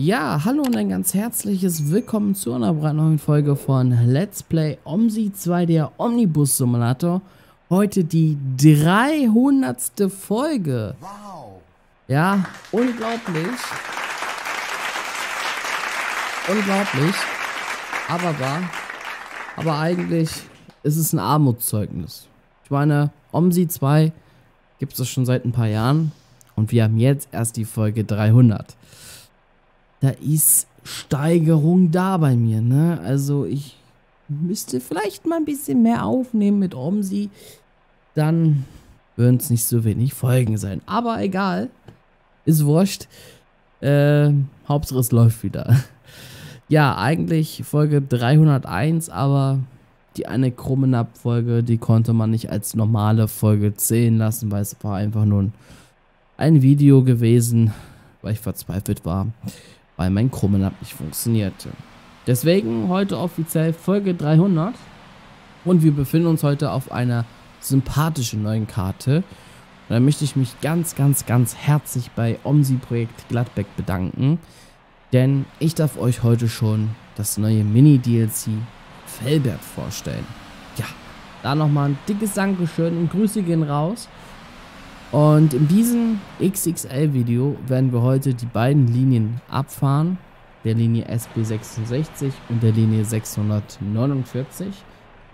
Ja, hallo und ein ganz herzliches Willkommen zu einer brandneuen Folge von Let's Play OMSI 2, der Omnibus Simulator. Heute die 300. Folge. Wow. Ja, unglaublich. Unglaublich. Aber wahr. Aber eigentlich ist es ein Armutszeugnis. Ich meine, OMSI 2 gibt es schon seit ein paar Jahren und wir haben jetzt erst die Folge 300. Da ist Steigerung da bei mir, ne? Also ich müsste vielleicht mal ein bisschen mehr aufnehmen mit OMSI. Dann würden es nicht so wenig Folgen sein. Aber egal. Ist wurscht. Hauptsache es läuft wieder. Ja, eigentlich Folge 301, aber die eine Krummenab-Folge, die konnte man nicht als normale Folge zählen lassen, weil es war einfach nur ein Video gewesen, weil ich verzweifelt war, weil mein Krummenab nicht funktionierte. Deswegen heute offiziell Folge 300 und wir befinden uns heute auf einer sympathischen neuen Karte. Und da möchte ich mich ganz, ganz, ganz herzlich bei OMSI Projekt Gladbeck bedanken, denn ich darf euch heute schon das neue Mini-DLC Velbert vorstellen. Ja, da nochmal ein dickes Dankeschön und Grüße gehen raus. Und in diesem XXL-Video werden wir heute die beiden Linien abfahren, der Linie SB66 und der Linie 649.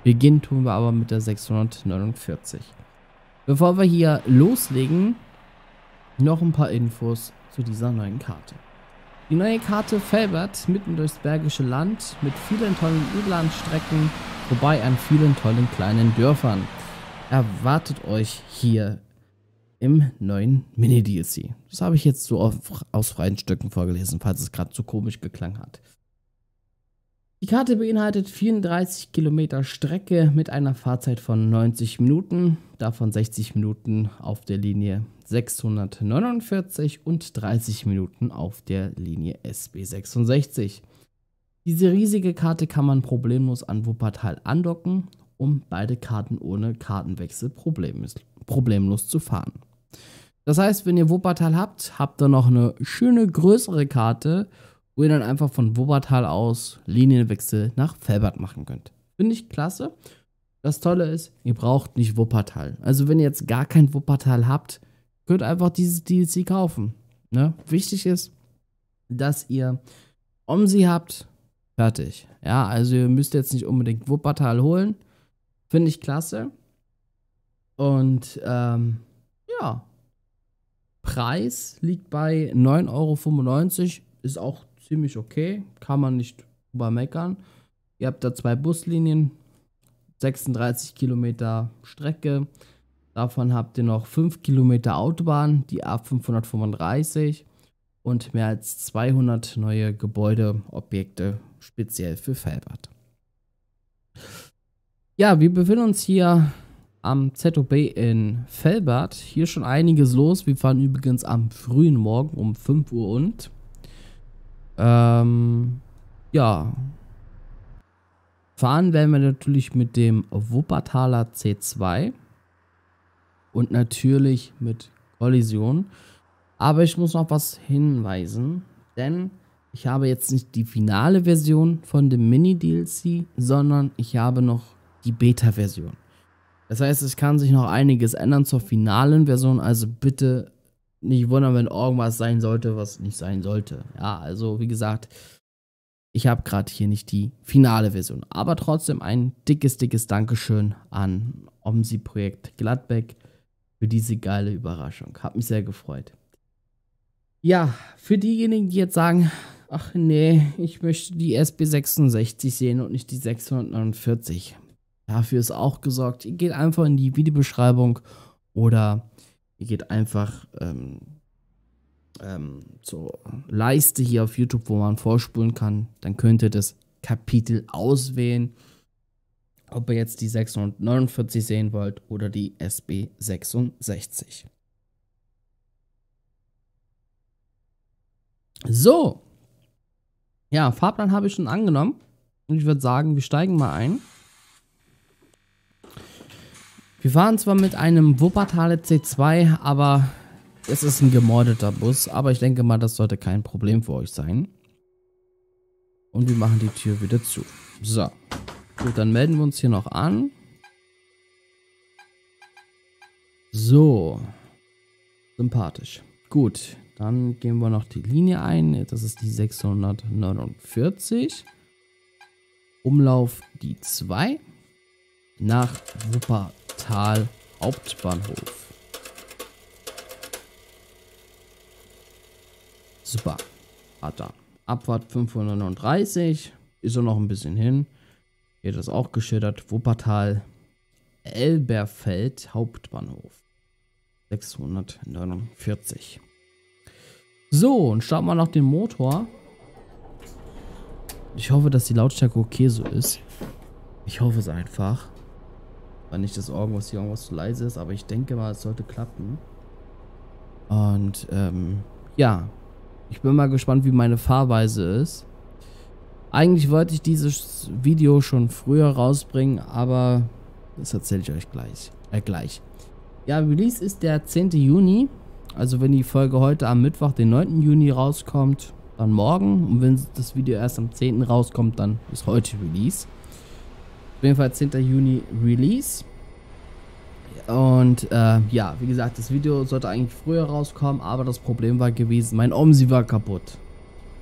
Beginnen tun wir aber mit der 649. Bevor wir hier loslegen, noch ein paar Infos zu dieser neuen Karte. Die neue Karte Velbert mitten durchs Bergische Land mit vielen tollen U-Bahn-Strecken, vorbei an vielen tollen kleinen Dörfern. Erwartet euch hier im neuen Mini-DLC. Das habe ich jetzt so aus freien Stücken vorgelesen, falls es gerade so komisch geklang hat. Die Karte beinhaltet 34 Kilometer Strecke mit einer Fahrzeit von 90 Minuten, davon 60 Minuten auf der Linie 649 und 30 Minuten auf der Linie SB66. Diese riesige Karte kann man problemlos an Wuppertal andocken, um beide Karten ohne Kartenwechsel problemlos zu fahren. Das heißt, wenn ihr Wuppertal habt, habt ihr noch eine schöne größere Karte, wo ihr dann einfach von Wuppertal aus Linienwechsel nach Velbert machen könnt. Finde ich klasse. Das Tolle ist, ihr braucht nicht Wuppertal. Also wenn ihr jetzt gar kein Wuppertal habt, könnt ihr einfach dieses DLC kaufen. Ne? Wichtig ist, dass ihr OMSI habt, fertig. Ja, also ihr müsst jetzt nicht unbedingt Wuppertal holen. Finde ich klasse. Und ja, Preis liegt bei 9,95 €, ist auch ziemlich okay, kann man nicht drüber meckern. Ihr habt da zwei Buslinien, 36 Kilometer Strecke, davon habt ihr noch 5 Kilometer Autobahn, die A535 und mehr als 200 neue Gebäudeobjekte speziell für Velbert. Ja, wir befinden uns hier am ZOB in Velbert. Hier schon einiges los. Wir fahren übrigens am frühen Morgen um 5 Uhr und ja, fahren werden wir natürlich mit dem Wuppertaler C2 und natürlich mit Kollision. Aber ich muss noch was hinweisen, denn ich habe jetzt nicht die finale Version von dem Mini-DLC, sondern ich habe noch die Beta-Version. Das heißt, es kann sich noch einiges ändern zur finalen Version, also bitte nicht wundern, wenn irgendwas sein sollte, was nicht sein sollte. Ja, also wie gesagt, ich habe gerade hier nicht die finale Version, aber trotzdem ein dickes, dickes Dankeschön an OMSI Projekt Gladbeck für diese geile Überraschung. Hat mich sehr gefreut. Ja, für diejenigen, die jetzt sagen, ach nee, ich möchte die SB66 sehen und nicht die 649. Dafür ist auch gesorgt. Ihr geht einfach in die Videobeschreibung oder ihr geht einfach zur Leiste hier auf YouTube, wo man vorspulen kann. Dann könnt ihr das Kapitel auswählen, ob ihr jetzt die 649 sehen wollt oder die SB66. So. Ja, Fahrplan habe ich schon angenommen. Und ich würde sagen, wir steigen mal ein. Wir fahren zwar mit einem Wuppertaler C2, aber Es ist ein gemordeter Bus, aber ich denke mal, das sollte kein Problem für euch sein. Und wir machen die Tür wieder zu. So. Gut, dann melden wir uns hier noch an. So. Sympathisch. Gut, dann gehen wir noch die Linie ein. Das ist die 649. Umlauf die 2. Nach Wuppertal Hauptbahnhof. Super. Alter. Abfahrt 539. Ist auch noch ein bisschen hin. Hier das auch geschildert. Wuppertal Elberfeld Hauptbahnhof. 649. So, und starten wir noch den Motor. Ich hoffe, dass die Lautstärke okay so ist. Ich hoffe es einfach. Weil nicht, dass irgendwas hier zu leise ist, aber ich denke mal, es sollte klappen. Und, ja. Ich bin mal gespannt, wie meine Fahrweise ist. Eigentlich wollte ich dieses Video schon früher rausbringen, aber das erzähle ich euch gleich. Ja, Release ist der 10. Juni. Also wenn die Folge heute am Mittwoch, den 9. Juni rauskommt, dann morgen. Und wenn das Video erst am 10. rauskommt, dann ist heute Release. Auf jeden Fall 10. Juni Release. Und ja, wie gesagt, das Video sollte eigentlich früher rauskommen, aber das Problem war gewesen, mein OMSI war kaputt.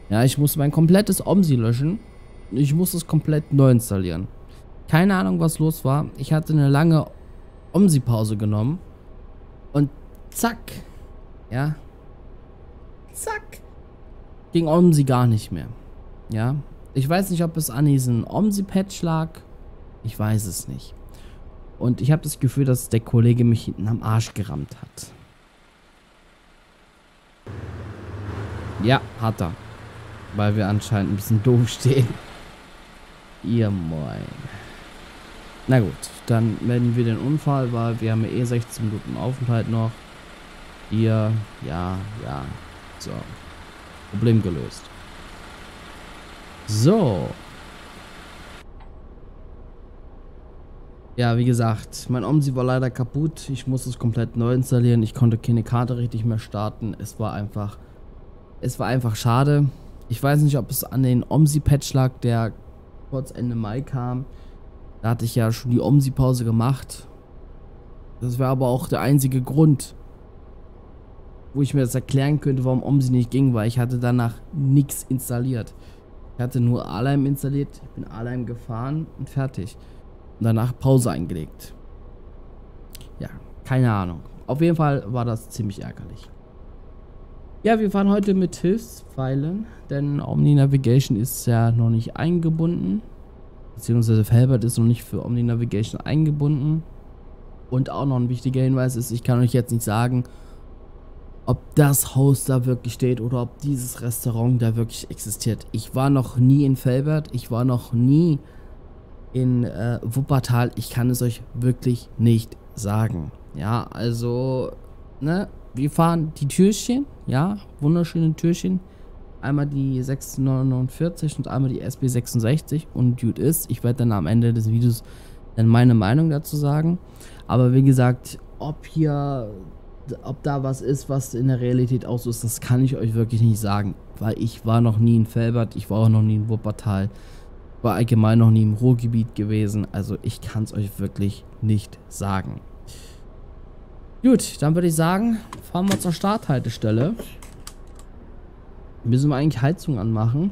Ja, ich musste mein komplettes OMSI löschen. Ich musste es komplett neu installieren. Keine Ahnung, was los war. Ich hatte eine lange OMSI-Pause genommen. Und zack. Ja. Zack. Ging OMSI gar nicht mehr. Ja. Ich weiß nicht, ob es an diesem OMSI-Patch lag. Ich weiß es nicht. Und ich habe das Gefühl, dass der Kollege mich hinten am Arsch gerammt hat. Ja, hat er. Weil wir anscheinend ein bisschen doof stehen. Ihr Moin. Na gut, dann melden wir den Unfall, weil wir haben ja eh 16 Minuten Aufenthalt noch. Ihr, ja. So. Problem gelöst. So. Ja, wie gesagt, mein OMSI war leider kaputt. Ich musste es komplett neu installieren. Ich konnte keine Karte richtig mehr starten. Es war einfach schade. Ich weiß nicht, ob es an den OMSI-Patch lag, der kurz Ende Mai kam. Da hatte ich ja schon die OMSI-Pause gemacht. Das wäre aber auch der einzige Grund, wo ich mir das erklären könnte, warum OMSI nicht ging, weil ich hatte danach nichts installiert. Ich hatte nur Alheim installiert, ich bin Alheim gefahren und fertig. Danach Pause eingelegt. Ja, keine Ahnung. Auf jeden Fall war das ziemlich ärgerlich. Ja, wir fahren heute mit Hilfspfeilen, denn Omni-Navigation ist ja noch nicht eingebunden. Beziehungsweise Velbert ist noch nicht für Omni-Navigation eingebunden. Und auch noch ein wichtiger Hinweis ist, ich kann euch jetzt nicht sagen, ob das Haus da wirklich steht oder ob dieses Restaurant da wirklich existiert. Ich war noch nie in Velbert, ich war noch nie in Wuppertal, ich kann es euch wirklich nicht sagen. Ja, also, ne, wir fahren die Türchen, ja, wunderschöne Türchen. Einmal die 649 und einmal die SB66 und Dude ist. Ich werde dann am Ende des Videos dann meine Meinung dazu sagen. Aber wie gesagt, ob da was ist, was in der Realität auch so ist, das kann ich euch wirklich nicht sagen. Weil ich war noch nie in Velbert, ich war auch noch nie in Wuppertal. War allgemein noch nie im Ruhrgebiet gewesen, also ich kann es euch wirklich nicht sagen. Gut, dann würde ich sagen, fahren wir zur Starthaltestelle. Müssen wir eigentlich Heizung anmachen?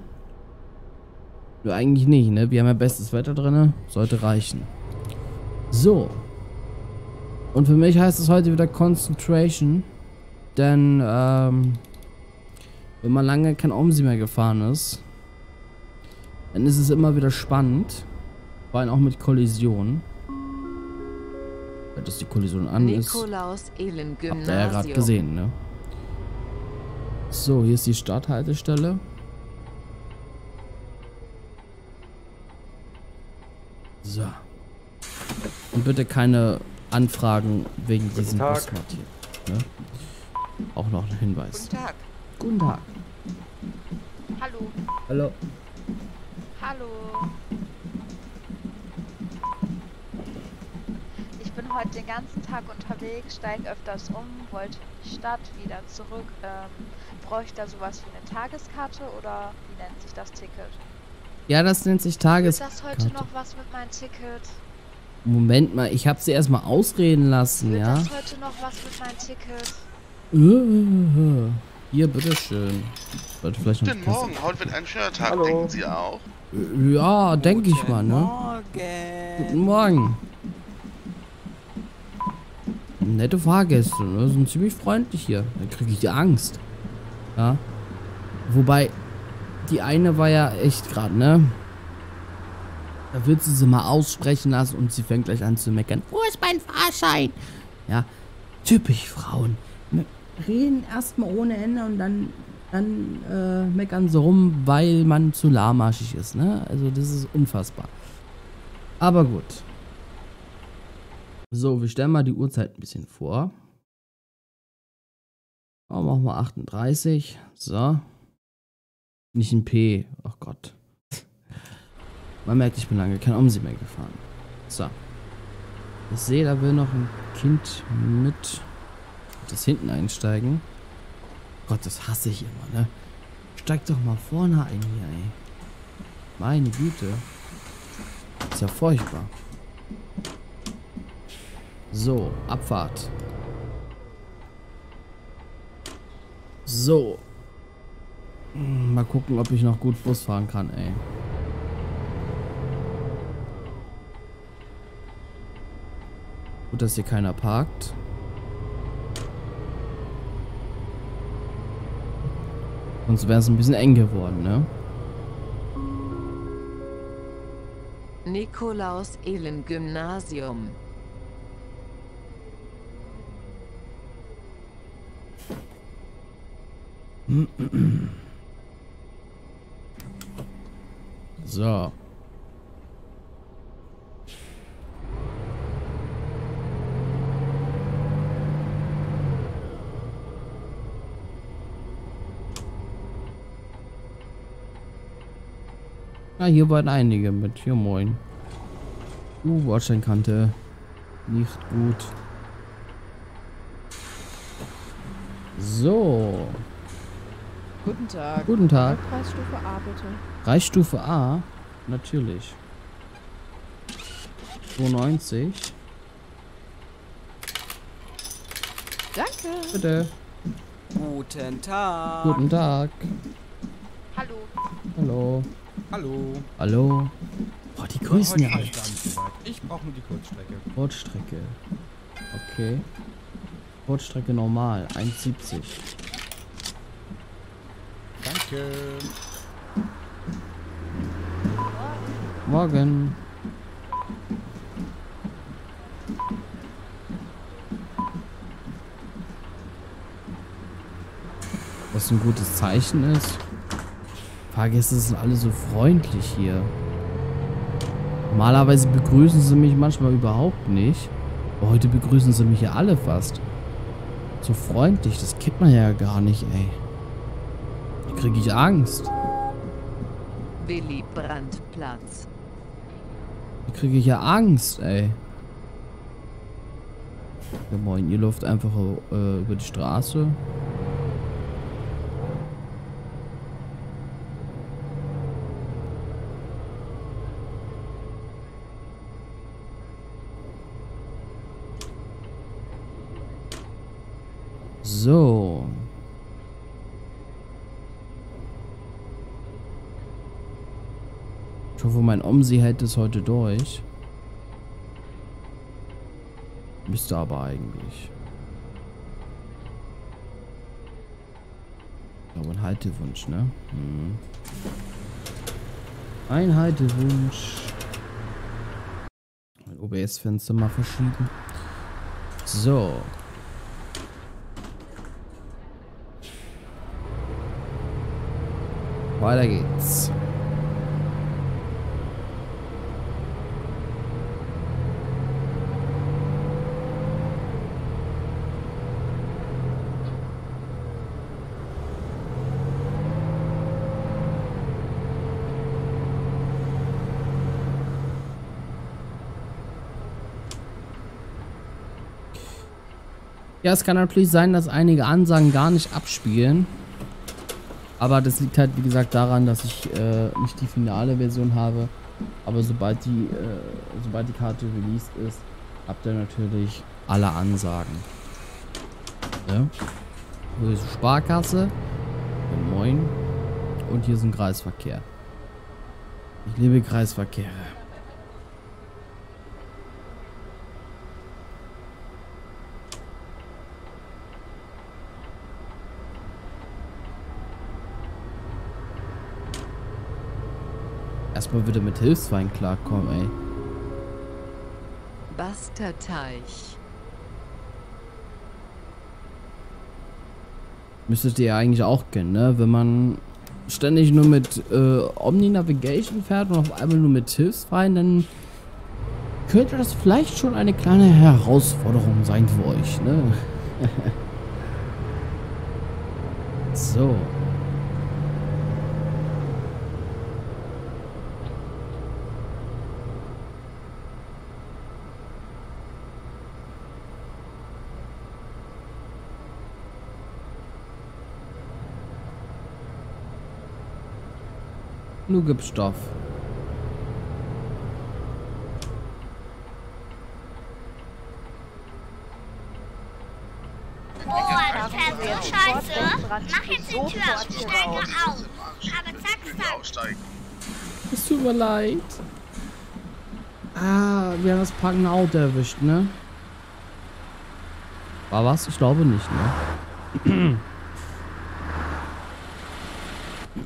Nur eigentlich nicht, ne? Wir haben ja bestes Wetter drin, sollte reichen. So. Und für mich heißt es heute wieder Concentration, denn wenn man lange kein OMSI mehr gefahren ist, dann ist es immer wieder spannend, vor allem auch mit Kollisionen. Dass die Kollision an ist, Nikolaus Ehlen Gymnasium. Habt ihr ja gerade gesehen, ne? So, hier ist die Starthaltestelle. So. Und bitte keine Anfragen wegen diesem Busmat hier. Ne? Auch noch ein Hinweis. Guten Tag. Guten Tag. Hallo. Hallo. Hallo. Ich bin heute den ganzen Tag unterwegs, steige öfters um, wollte in die Stadt, wieder zurück. Bräuchte da sowas wie eine Tageskarte oder wie nennt sich das Ticket? Ja, das nennt sich Tageskarte. Ist das heute noch was mit meinem Ticket? Moment mal, ich habe sie erstmal ausreden lassen, ja? Ist das heute noch was mit meinem Ticket? Hier, bitteschön. Guten Morgen, heute wird ein schöner Tag, denken Sie auch? Ja, denke ich mal, ne? Guten Morgen. Nette Fahrgäste, ne? Sind ziemlich freundlich hier. Dann kriege ich die Angst. Ja. Wobei, die eine war ja echt gerade, ne? Da wird sie mal aussprechen lassen und sie fängt gleich an zu meckern. Wo ist mein Fahrschein? Ja, typisch Frauen. Reden erstmal ohne Ende und dann meckern sie rum, weil man zu lahmarschig ist, ne? Also das ist unfassbar. Aber gut. So, wir stellen mal die Uhrzeit ein bisschen vor. Oh, machen wir 38. So. Nicht ein P. Ach Gott. Man merkt, ich bin lange kein OMSI mehr gefahren. So. Ich sehe, da will noch ein Kind mit das hinten einsteigen. Gott, das hasse ich immer, ne? Steig doch mal vorne ein hier, ey. Meine Güte. Ist ja furchtbar. So, Abfahrt. So. Mal gucken, ob ich noch gut Bus fahren kann, ey. Gut, dass hier keiner parkt. Sonst wäre es ein bisschen eng geworden, ne? Nikolaus Ehlen Gymnasium. So. Na, hier waren einige mit. Hier, moin. Bordsteinkante. Nicht gut. So. Guten Tag. Guten Tag. Preisstufe A, bitte. Preisstufe A? Natürlich. 2,90. Danke. Bitte. Guten Tag. Guten Tag. Hallo. Hallo. Hallo. Hallo. Boah, die grüßen ja alle. Ich brauche nur die Kurzstrecke. Kurzstrecke. Okay. Kurzstrecke normal. 1,70. Danke. Morgen. Was ein gutes Zeichen ist. Fahrgäste sind alle so freundlich hier. Normalerweise begrüßen sie mich manchmal überhaupt nicht. Aber heute begrüßen sie mich ja alle fast. So freundlich, das kennt man ja gar nicht, ey. Da kriege ich Angst. Willy Brandt Platz. Da kriege ich ja Angst, ey. Ja, moin, ihr läuft einfach über die Straße. So. Ich hoffe, mein OMSI hält es heute durch. Müsste aber eigentlich. Ich glaube, ein Haltewunsch, ne? Hm. Ein Haltewunsch. Mein OBS-Fenster mal verschieben. So. Weiter geht's. Ja, es kann natürlich sein, dass einige Ansagen gar nicht abspielen. Aber das liegt halt, wie gesagt, daran, dass ich nicht die finale Version habe. Aber sobald die Karte released ist, habt ihr natürlich alle Ansagen. Ja. Hier ist die Sparkasse. Moin. Und hier ist ein Kreisverkehr. Ich liebe Kreisverkehre. Erstmal wieder mit Hilfswein klarkommen, ey. Basterteich. Müsstet ihr ja eigentlich auch kennen, ne? Wenn man ständig nur mit Omni-Navigation fährt und auf einmal nur mit Hilfswein, dann könnte das vielleicht schon eine kleine Herausforderung sein für euch, ne? So. Du gibst Stoff. Boah, das fährt so scheiße. Mach jetzt die Tür auf, steige auf. Aber zack, zack. Es tut mir leid. Ah, wir haben das packende Auto erwischt, ne? War was? Ich glaube nicht, ne?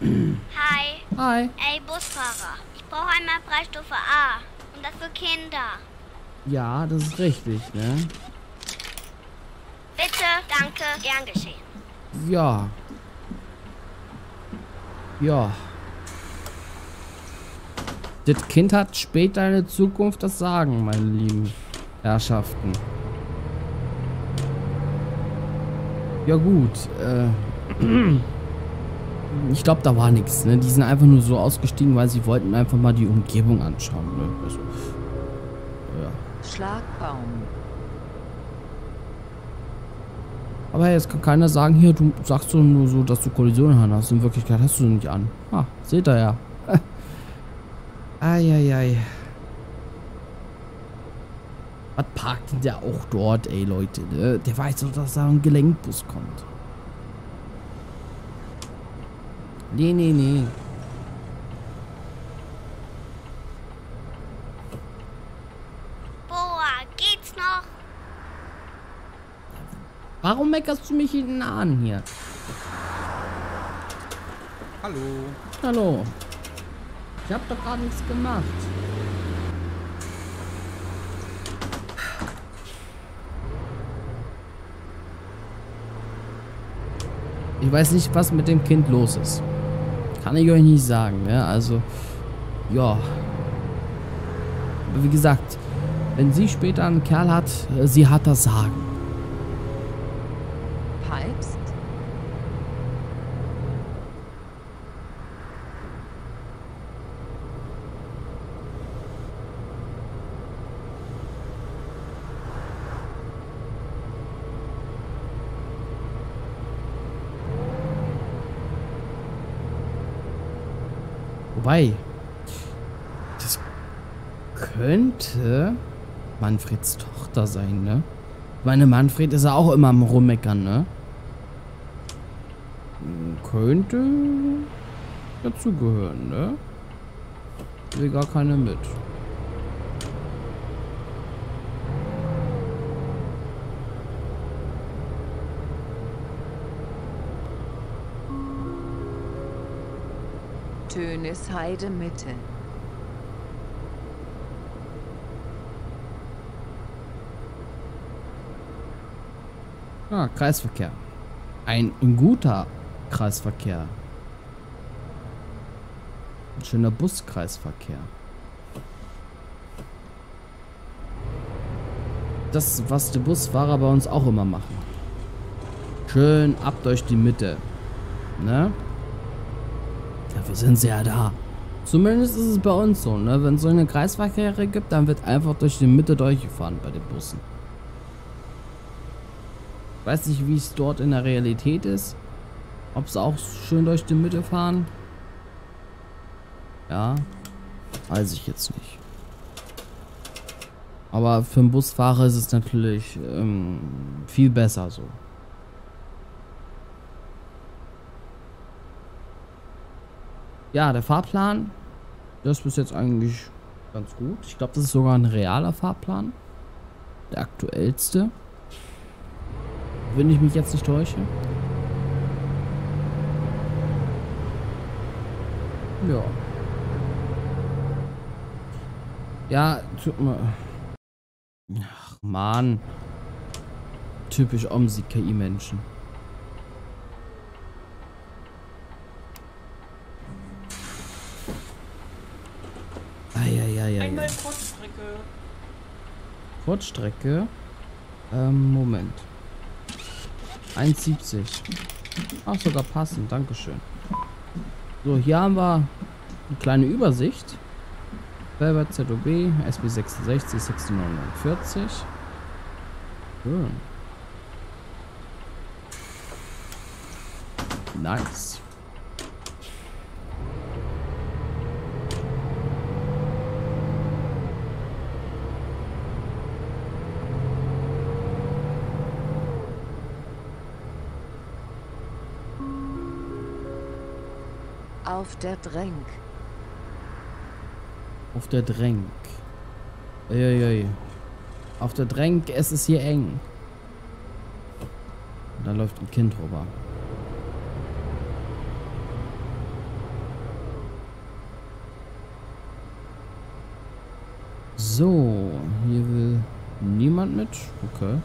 Hi. Hi. Ey, Busfahrer. Ich brauche einmal Preisstufe A. Und das für Kinder. Ja, das ist richtig, ne? Bitte, danke, gern geschehen. Ja. Ja. Das Kind hat später eine Zukunft, das sagen, meine lieben Herrschaften. Ja gut, ich glaube, da war nichts, ne? Die sind einfach nur so ausgestiegen, weil sie wollten einfach mal die Umgebung anschauen, ne? Also, ja. Schlagbaum. Aber hey, jetzt kann keiner sagen, hier, du sagst so nur so, dass du Kollisionen hast. In Wirklichkeit hast du sie nicht an. Ah, seht ihr ja. Eieiei. Was parkt denn der auch dort, ey, Leute? Ne? Der weiß doch, dass da ein Gelenkbus kommt. Nee, nee, nee. Boah, geht's noch? Warum meckerst du mich hinten an hier? Hallo. Hallo. Ich hab doch gerade nichts gemacht. Ich weiß nicht, was mit dem Kind los ist. Kann ich euch nicht sagen, ne? Also, ja. Aber wie gesagt, wenn sie später einen Kerl hat, sie hat das Sagen. Pipes? Wobei, das könnte Manfreds Tochter sein, ne? Ich meine, Manfred ist ja auch immer am Rummeckern, ne? Könnte dazugehören, ne? Ich will gar keine mit. Tönes Heide Mitte. Ah, Kreisverkehr. Ein guter Kreisverkehr. Ein schöner Buskreisverkehr. Das, was die Busfahrer bei uns auch immer machen. Schön ab durch die Mitte. Ne? Dafür sind sie ja da. Zumindest ist es bei uns so, ne? Wenn es so eine Kreisverkehre gibt, dann wird einfach durch die Mitte durchgefahren bei den Bussen. Weiß nicht, wie es dort in der Realität ist. Ob es auch schön durch die Mitte fahren? Ja, weiß ich jetzt nicht. Aber für einen Busfahrer ist es natürlich viel besser so. Ja, der Fahrplan, das ist bis jetzt eigentlich ganz gut. Ich glaube, das ist sogar ein realer Fahrplan. Der aktuellste. Wenn ich mich jetzt nicht täusche. Ja. Ja, tut mir... Ach, Mann. Typisch OMSI-KI-Menschen. Einmal Kurzstrecke. Kurzstrecke? Moment. 1,70. Ach, sogar passend. Dankeschön. So, hier haben wir eine kleine Übersicht. Velbert, ZOB, SB66, 6949. Schön. Nice. Auf der Dränk. Auf der Dränk. Uiuiui. Auf der Dränk, es ist hier eng. Und da läuft ein Kind rüber. So, hier will niemand mit. Okay.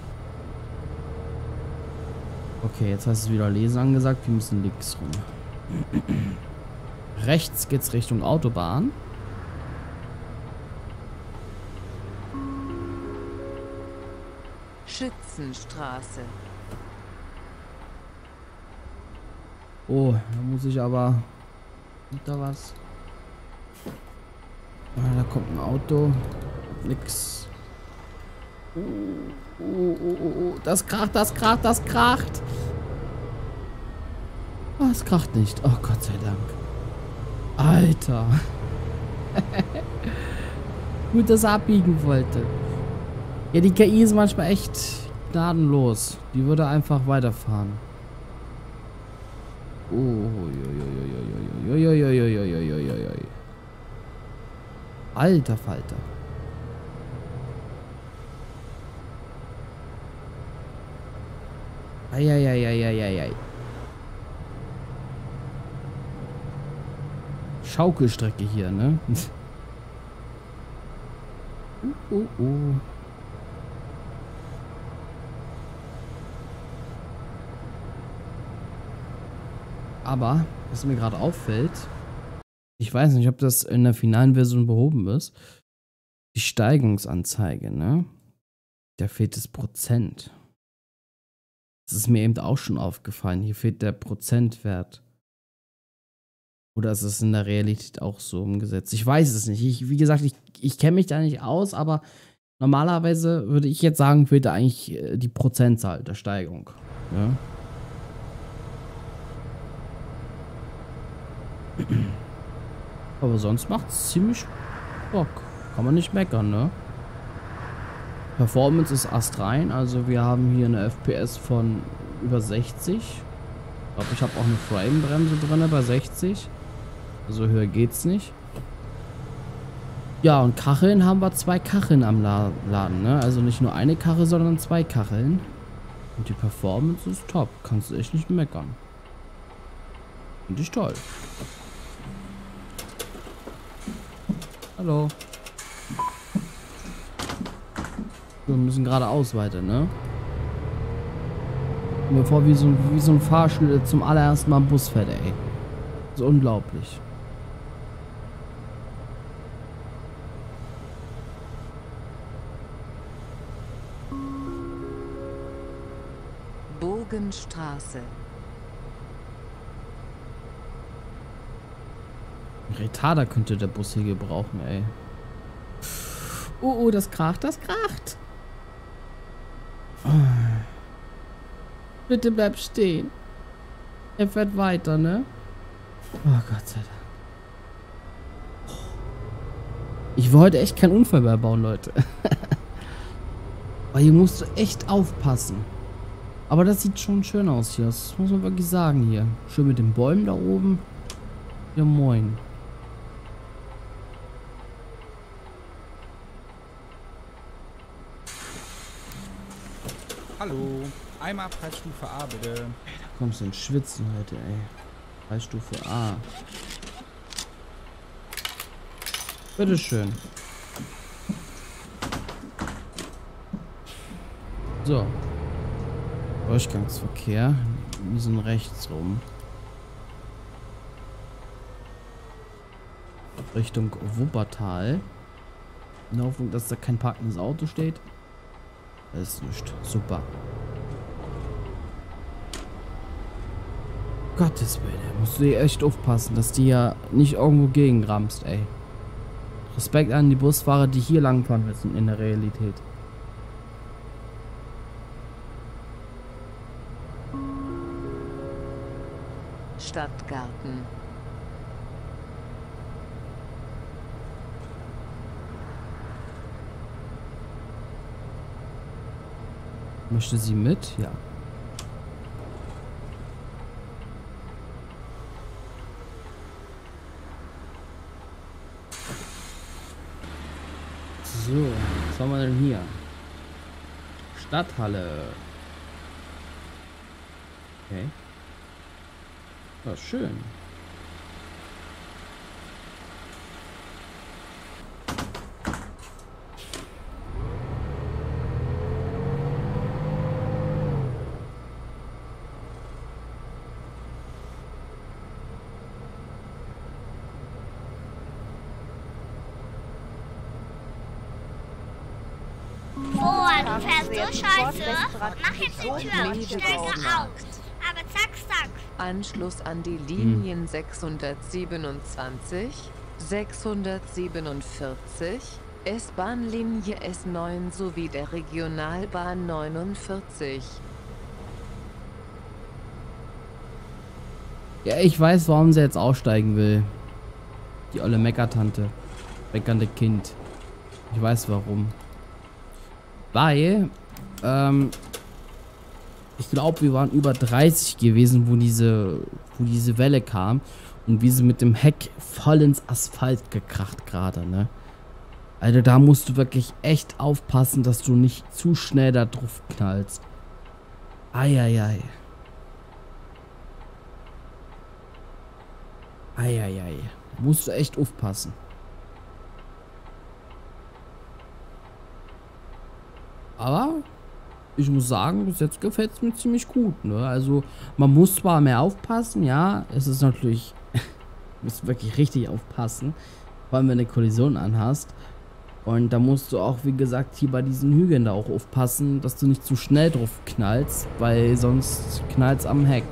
Okay, jetzt heißt es wieder Lesen angesagt. Wir müssen links rum. Rechts geht's Richtung Autobahn. Schützenstraße. Oh, da muss ich aber... Gibt da was? Ah, da kommt ein Auto. Nix. Oh. Das kracht. Oh, es kracht nicht. Oh, Gott sei Dank. Alter. Gut, dass er abbiegen wollte. Ja, die KI ist manchmal echt gnadenlos. Die würde einfach weiterfahren. Oh, alter Falter. Eieieiei. Schaukelstrecke hier, ne? Aber, was mir gerade auffällt, ich weiß nicht, ob das in der finalen Version behoben ist, die Steigungsanzeige, ne? Da fehlt das Prozent. Das ist mir eben auch schon aufgefallen. Hier fehlt der Prozentwert. Oder ist es in der Realität auch so umgesetzt? Ich weiß es nicht. Wie gesagt, ich kenne mich da nicht aus, aber normalerweise würde ich jetzt sagen, fehlt da eigentlich die Prozentzahl der Steigung. Ja. Aber sonst macht es ziemlich Bock. Kann man nicht meckern, ne? Performance ist astrein. Also wir haben hier eine FPS von über 60. Ich glaube, ich habe auch eine Framebremse drin bei 60. Also höher geht's nicht. Ja, und Kacheln haben wir 2 Kacheln am Laden, ne? Also nicht nur eine Karre, sondern 2 Kacheln. Und die Performance ist top. Kannst du echt nicht meckern. Finde ich toll. Hallo. Wir müssen geradeaus weiter, ne? Mir vor wie so ein Fahrschüler zum allerersten Mal im Bus fährt, ey. Das ist unglaublich. Bogenstraße. Retarder könnte der Bus hier gebrauchen, ey. Oh, das kracht. Bitte bleib stehen. Er fährt weiter, ne? Oh, Gott sei Dank. Ich wollte echt keinen Unfall mehr bauen, Leute. Aber hier musst du echt aufpassen. Aber das sieht schon schön aus hier. Das muss man wirklich sagen hier. Schön mit den Bäumen da oben. Ja, moin. Hallo. Einmal Preisstufe A, bitte. Ey, da kommst du in Schwitzen heute, ey. Preisstufe A. Bitteschön. So. Durchgangsverkehr. Wir sind rechts rum. Richtung Wuppertal. In der Hoffnung, dass da kein parkendes Auto steht. Das ist nicht. Super. Gottes Willen, musst du dir echt aufpassen, dass die ja nicht irgendwo gegenrammst, ey. Respekt an die Busfahrer, die hier langfahren müssen in der Realität. Stadtgarten. Möchte sie mit? Ja. So, was haben wir denn hier? Stadthalle. Okay. Ja, schön. Mach jetzt die Tür und steiger auf. Aber zack, zack. Anschluss an die Linien 627, 647, S-Bahn-Linie S9 sowie der Regionalbahn 49. Ja, ich weiß, warum sie jetzt aussteigen will. Die olle Meckertante. Meckernde Kind. Ich weiß warum. Weil... ich glaube, wir waren über 30 gewesen, wo diese Welle kam und wie sie mit dem Heck voll ins Asphalt gekracht gerade, ne? Also da musst du wirklich echt aufpassen, dass du nicht zu schnell da drauf knallst. Eieiei. Eieiei. Da musst du echt aufpassen. Aber ich muss sagen, bis jetzt gefällt es mir ziemlich gut, ne? Also man muss zwar mehr aufpassen, ja, es ist natürlich, du musst wirklich richtig aufpassen, vor allem wenn du eine Kollision anhast. Und da musst du auch, wie gesagt, hier bei diesen Hügeln da auch aufpassen, dass du nicht zu schnell drauf knallst, weil sonst knallst am Heck,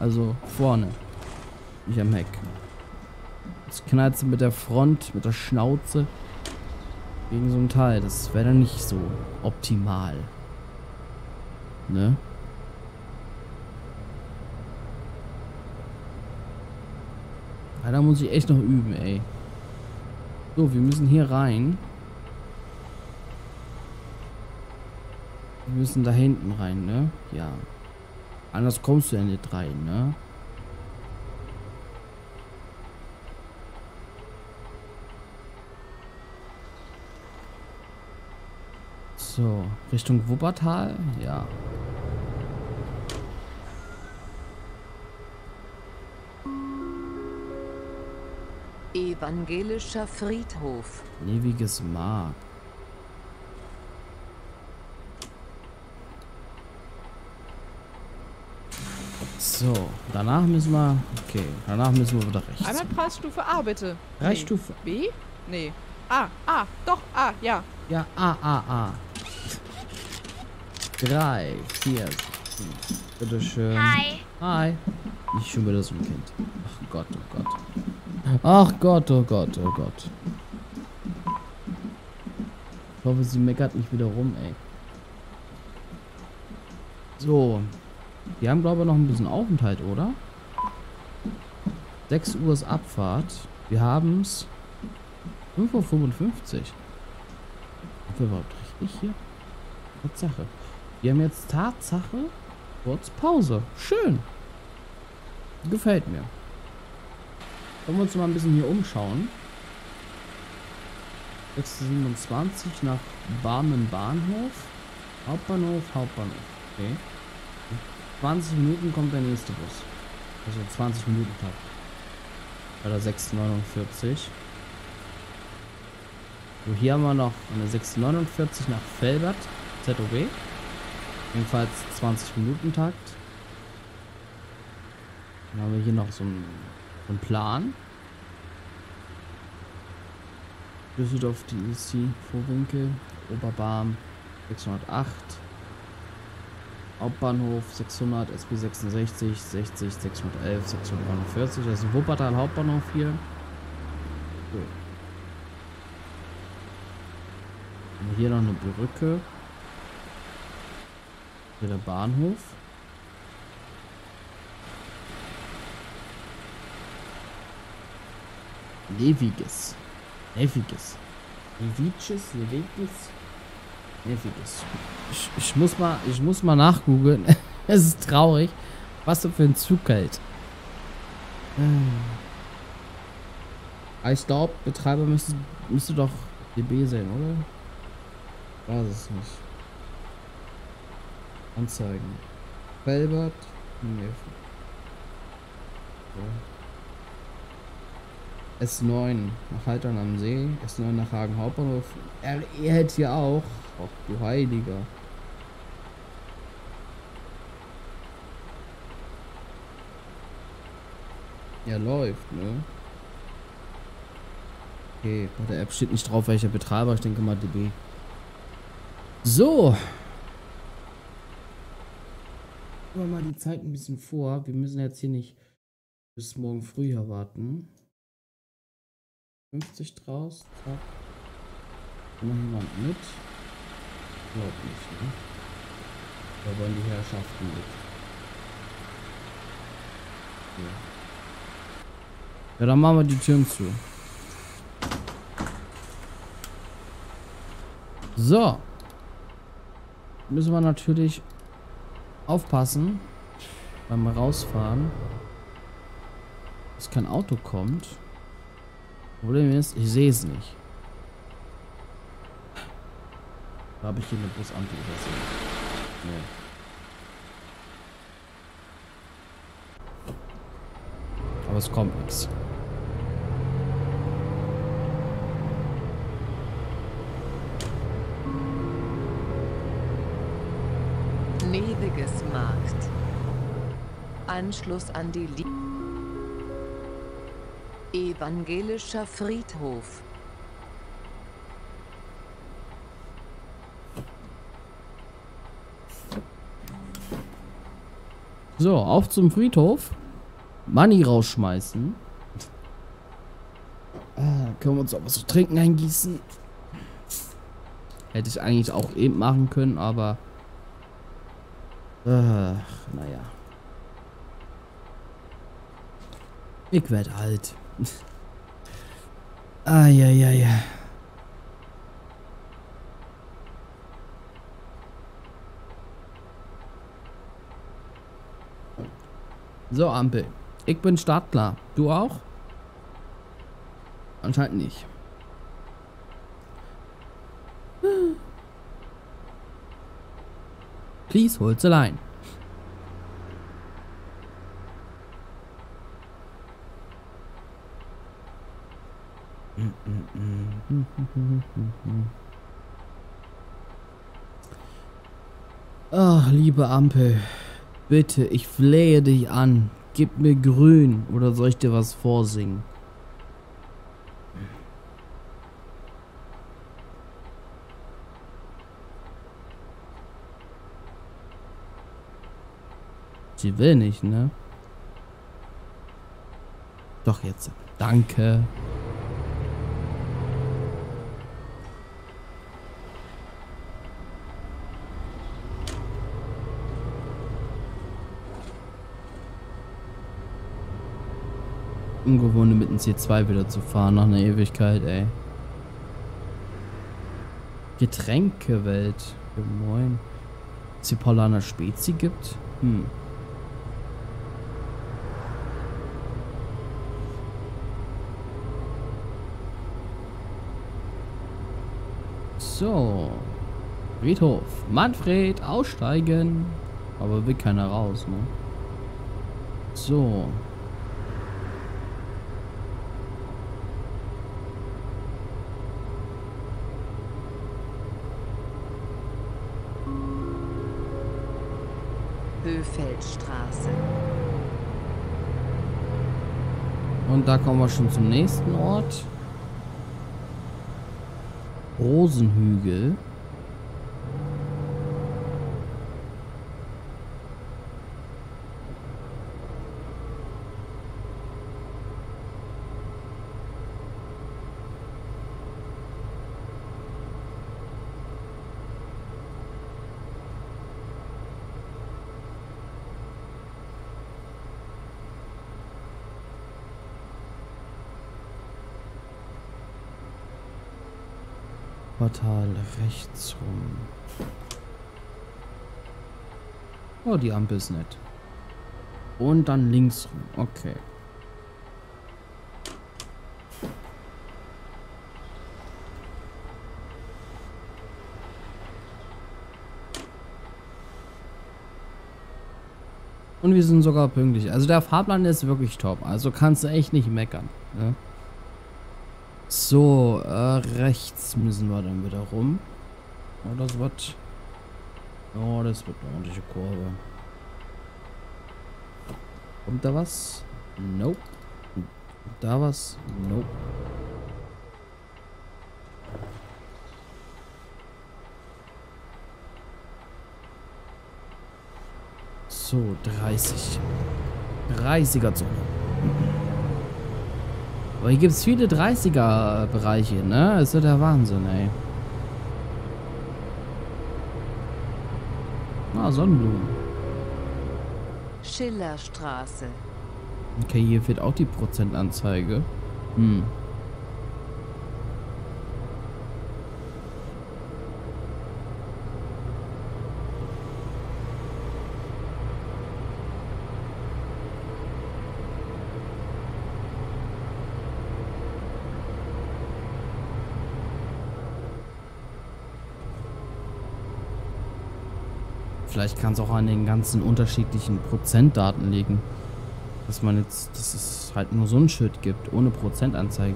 also vorne, nicht am Heck. Jetzt knallst du mit der Front, mit der Schnauze gegen so ein Teil, das wäre dann nicht so optimal. Ne? Ja, da muss ich echt noch üben, ey. So, wir müssen hier rein. Wir müssen da hinten rein, ne? Ja. Anders kommst du ja nicht rein, ne? So, Richtung Wuppertal, ja. Evangelischer Friedhof. Ewiges Mark. So, danach müssen wir... Okay, danach müssen wir wieder rechts. Einmal Preisstufe A, bitte. Preisstufe B? Nee. A, A, doch, A, ja. Ja, A, A, A. 3, 4, 5. Bitteschön. Hi. Hi. Nicht schon wieder so ein Kind. Ach Gott, oh Gott. Ach Gott, oh Gott, oh Gott. Ich hoffe, sie meckert nicht wieder rum, ey. So. Die haben, glaube ich, noch ein bisschen Aufenthalt, oder? 6 Uhr ist Abfahrt. Wir haben es 5.55 Uhr. Sind wir überhaupt richtig hier? Tatsache. Wir haben jetzt Tatsache kurz Pause. Schön. Gefällt mir. Können wir uns mal ein bisschen hier umschauen. 6.27 nach Barmen Bahnhof. Hauptbahnhof, Hauptbahnhof. Okay. In 20 Minuten kommt der nächste Bus. Also 20 Minuten Takt. Bei der 649. So, hier haben wir noch eine 649 nach Velbert, ZOB. Jedenfalls 20 Minuten Takt. Dann haben wir hier noch so einen Plan. Düsseldorf, DEC, Vorwinkel, Oberbarm, 608. Hauptbahnhof 600, SB66, 60, 611, 649. Das ist Wuppertal Hauptbahnhof hier. So. Und hier noch eine Brücke. Hier der Bahnhof. Ewiges. Ewiges. Ewiges. Ich muss mal nachgoogeln. Es ist traurig. Was für ein Zug hält. Ich glaube, Betreiber müsste doch DB sein, oder? Weiß es nicht. Anzeigen. Velbert. Nee. Ja. S9 nach Haltern am See. S9 nach Hagen Hauptbahnhof. RE hält hier auch. Ach du Heiliger. Ja, läuft, ne? Okay, bei der App steht nicht drauf, welcher Betreiber. Ich denke mal DB. So. Nehmen wir mal die Zeit ein bisschen vor. Wir müssen jetzt hier nicht bis morgen früh hier warten. 50 draus. Zack. Noch jemand mit. Ich glaube nicht, ne? Da wollen die Herrschaften mit. Ja. Ja, dann machen wir die Türen zu. So. Müssen wir natürlich aufpassen beim Rausfahren, dass kein Auto kommt. Problem ist, ich sehe es nicht. Habe ich hier eine Busampel übersehen? Nee. Aber es kommt nichts. Ewiges Markt. Anschluss an die Evangelischer Friedhof. So, auf zum Friedhof. Money rausschmeißen. Können wir uns auch was zu trinken eingießen. Hätte ich eigentlich auch eben machen können, aber... naja. Ich werde alt. Ah, ja. So, Ampel. Ich bin startklar. Du auch? Anscheinend nicht. Please hold the line. Ach, liebe Ampel. Bitte, ich flehe dich an. Gib mir grün oder soll ich dir was vorsingen? Sie will nicht, ne? Doch jetzt. Danke. ungewohnt, mit dem C2 wieder zu fahren, nach einer Ewigkeit, ey. Getränkewelt. Ja, moin. Zipalaner Spezi gibt? Hm. So. Friedhof. Manfred, aussteigen. Aber will keiner raus, ne? So. Höfeldstraße. Und da kommen wir schon zum nächsten Ort. Rosenhügel. Wuppertal rechts rum. Oh, die Ampel ist nett. Und dann links rum. Okay. Und wir sind sogar pünktlich. Also der Fahrplan ist wirklich top. Also kannst du echt nicht meckern, ne? So, rechts müssen wir dann wieder rum. Oh, das wird... Oh, das wird eine ordentliche Kurve. Kommt da was? Nope. Da was? Nope. So, 30. 30er Zone. Aber hier gibt es viele 30er-Bereiche, ne? Das ist ja der Wahnsinn, ey. Ah, Sonnenblumen. Schillerstraße. Okay, hier fehlt auch die Prozentanzeige. Hm. Vielleicht kann es auch an den ganzen unterschiedlichen Prozentdaten liegen. Dass man jetzt, dass es halt nur so ein Schild gibt, ohne Prozentanzeige.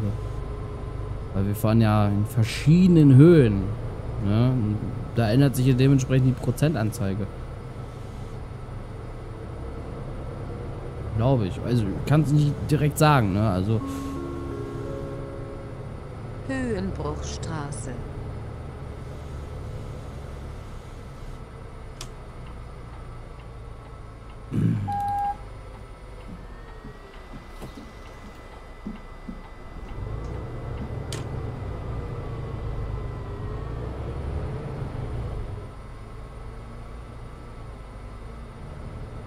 Weil wir fahren ja in verschiedenen Höhen. Ne? Da ändert sich ja dementsprechend die Prozentanzeige. Glaube ich. Also, ich kann es nicht direkt sagen, ne? Also. Höhenbruchstraße.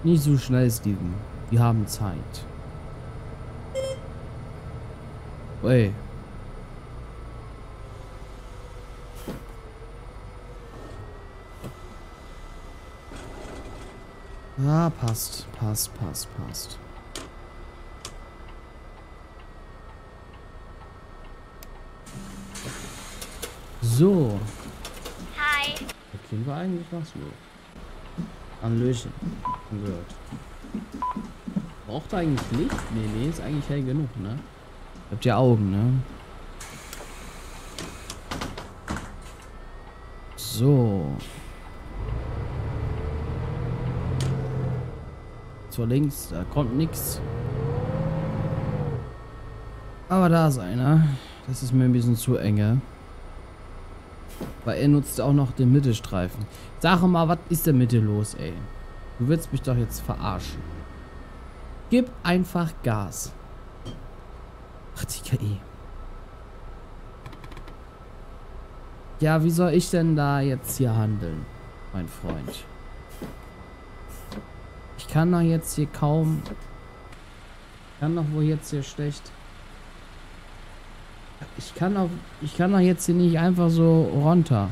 Nicht so schnell, Steven. Wir haben Zeit. Ey. Ah, passt. Passt. So. Hi. Da kriegen wir eigentlich was los. Hallöchen. Braucht eigentlich Licht? Nee, ist eigentlich hell genug, ne? Ihr habt ja Augen, ne? So. Zur links, da kommt nichts. Aber da ist einer. Das ist mir ein bisschen zu enge. Weil er nutzt auch noch den Mittelstreifen. Sag mal, was ist denn mit dir los, ey? Du willst mich doch jetzt verarschen. Gib einfach Gas. Ach, die KI. Ja, wie soll ich denn da jetzt hier handeln, mein Freund? Ich kann da jetzt hier kaum... kann doch wohl jetzt hier schlecht... Ich kann doch jetzt hier nicht einfach so runter.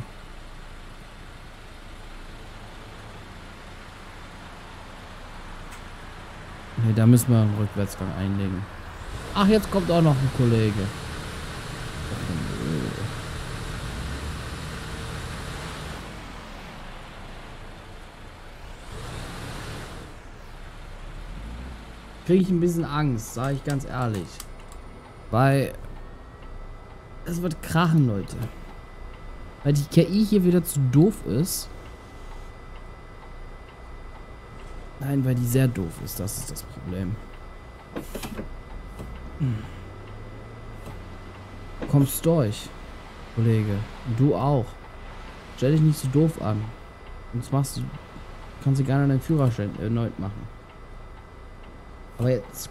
Ne, da müssen wir einen Rückwärtsgang einlegen. Ach, jetzt kommt auch noch ein Kollege. Kriege ich ein bisschen Angst, sage ich ganz ehrlich. Weil es wird krachen, Leute. Weil die KI hier wieder zu doof ist. Nein, weil die sehr doof ist. Das ist das Problem. Du kommst durch, Kollege. Und du auch. Stell dich nicht so doof an. Sonst kannst du gerne deinen Führerschein erneut machen. Aber jetzt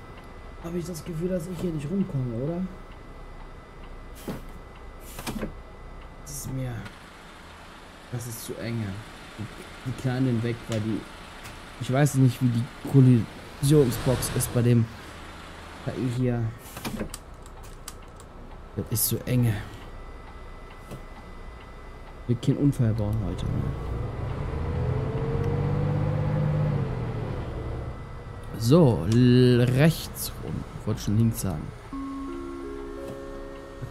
habe ich das Gefühl, dass ich hier nicht rumkomme, oder? Das ist zu enge. Die Kleinen weg, weil die... Ich weiß nicht, wie die Kollisionsbox ist bei dem KI hier. Das ist zu enge. Wir können keinen Unfall bauen heute. So, rechts rum. Ich wollte schon links sagen. Da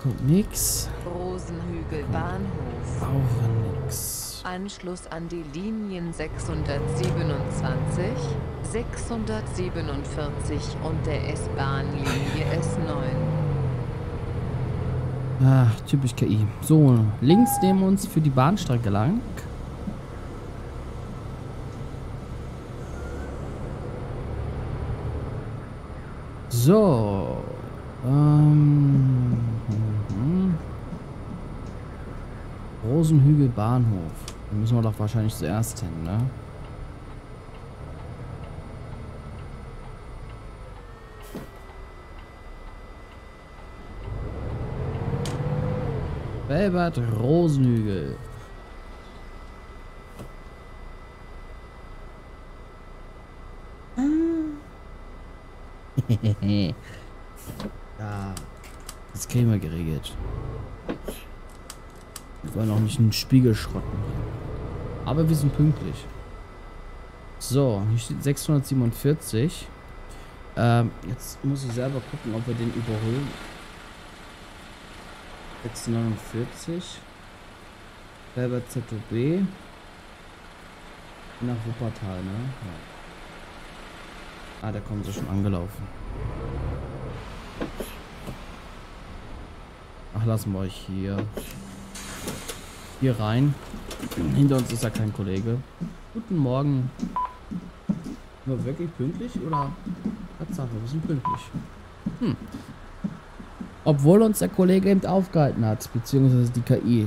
kommt nix. Rosenhügel Bahnhof. Auch nix. Anschluss an die Linien 627, 647 und der S-Bahn-Linie S9. Ach, typisch KI. So, links nehmen wir uns für die Bahnstrecke lang. So. Rosenhügel Bahnhof. Da müssen wir doch wahrscheinlich zuerst hin, ne? Velbert Rosenhügel. Ja, das kriegen wir geregelt. Wir wollen auch nicht einen Spiegel schrotten. Aber wir sind pünktlich. So, hier steht 647. Jetzt muss ich selber gucken, ob wir den überholen. 649. Selber ZOB. Nach Wuppertal, ne? Ja. Ah, da kommen sie schon angelaufen. Ach, lassen wir euch hier rein. Hinter uns ist ja kein Kollege. Guten Morgen. Sind wir wirklich pünktlich oder? Tatsache, wir sind pünktlich. Obwohl uns der Kollege eben aufgehalten hat, beziehungsweise die KI.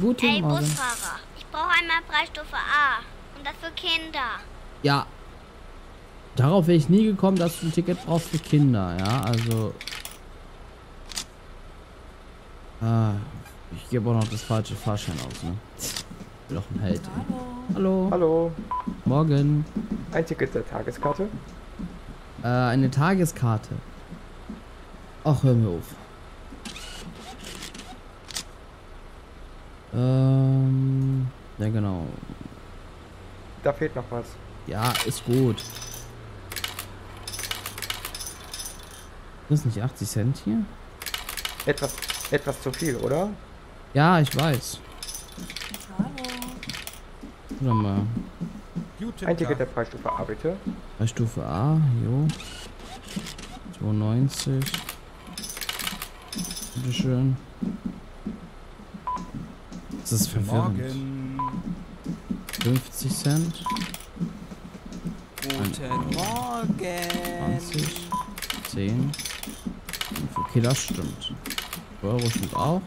Guten Morgen. Hey Busfahrer, ich brauche einmal Preisstufe A und das für Kinder. Ja. Darauf wäre ich nie gekommen, dass du ein Ticket brauchst für Kinder, ja, also... ich gebe auch noch das falsche Fahrschein aus, ne? Ich bin auch ein Held. Hallo. Hallo. Morgen. Ein Ticket der Tageskarte? Eine Tageskarte. Ach, hör mir auf. Ja genau. Da fehlt noch was. Ja, ist gut. Das ist nicht 80 Cent hier? Etwas zu viel, oder? Ja, ich weiß. Hallo. Warte mal. Ein Ticket der Freistufe A, bitte. Freistufe A, jo. 2,90. Bitteschön. Das ist verwirrend. Morgen. 50 Cent. Guten Morgen. 20. 10. Okay, das stimmt. Euro stimmt auch.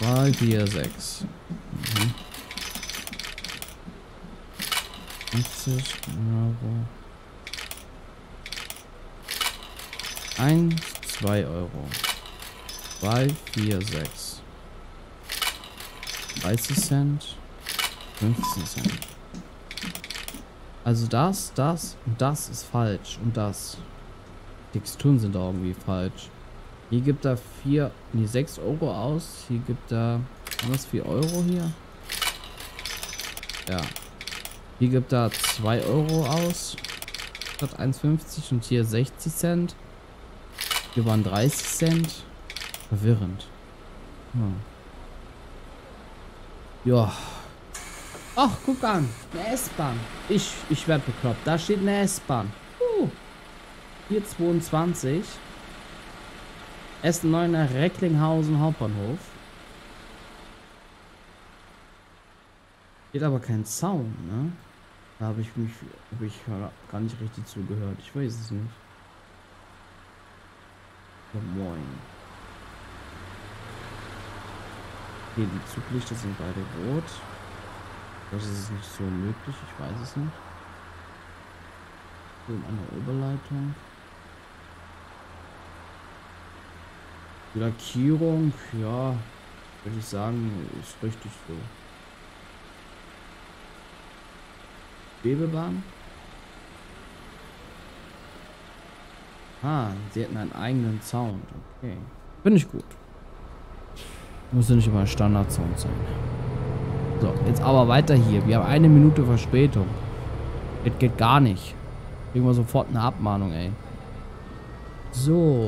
2, 4, 6. 50 Euro. 1, 2 Euro. 2, 4, 6. 30 Cent. 15 Cent. Also das, das und das ist falsch. Und das. Texturen sind da irgendwie falsch. Hier gibt er 6 Euro aus. Hier gibt er... Was, 4 Euro hier? Ja. Hier gibt er 2 Euro aus. Statt 1,50 und hier 60 Cent. Hier waren 30 Cent. Verwirrend. Hm. Ja. Ach, guck an. Eine S-Bahn. Ich werde bekloppt. Da steht eine S-Bahn. 422. S9er Recklinghausen Hauptbahnhof. Geht aber kein Zaun, ne? Da habe ich gar nicht richtig zugehört. Ich weiß es nicht. Oh, moin. Okay, die Zuglichter sind beide rot. Das ist nicht so möglich, ich weiß es nicht. So, eine Oberleitung. Die Lackierung, ja, würde ich sagen, ist richtig so. Schwebebahn. Ah, sie hatten einen eigenen Sound. Okay. Finde ich gut. Muss ja nicht immer ein Standard-Sound sein. So, jetzt aber weiter hier. Wir haben 1 Minute Verspätung. Das geht gar nicht. Kriegen wir sofort eine Abmahnung, ey. So.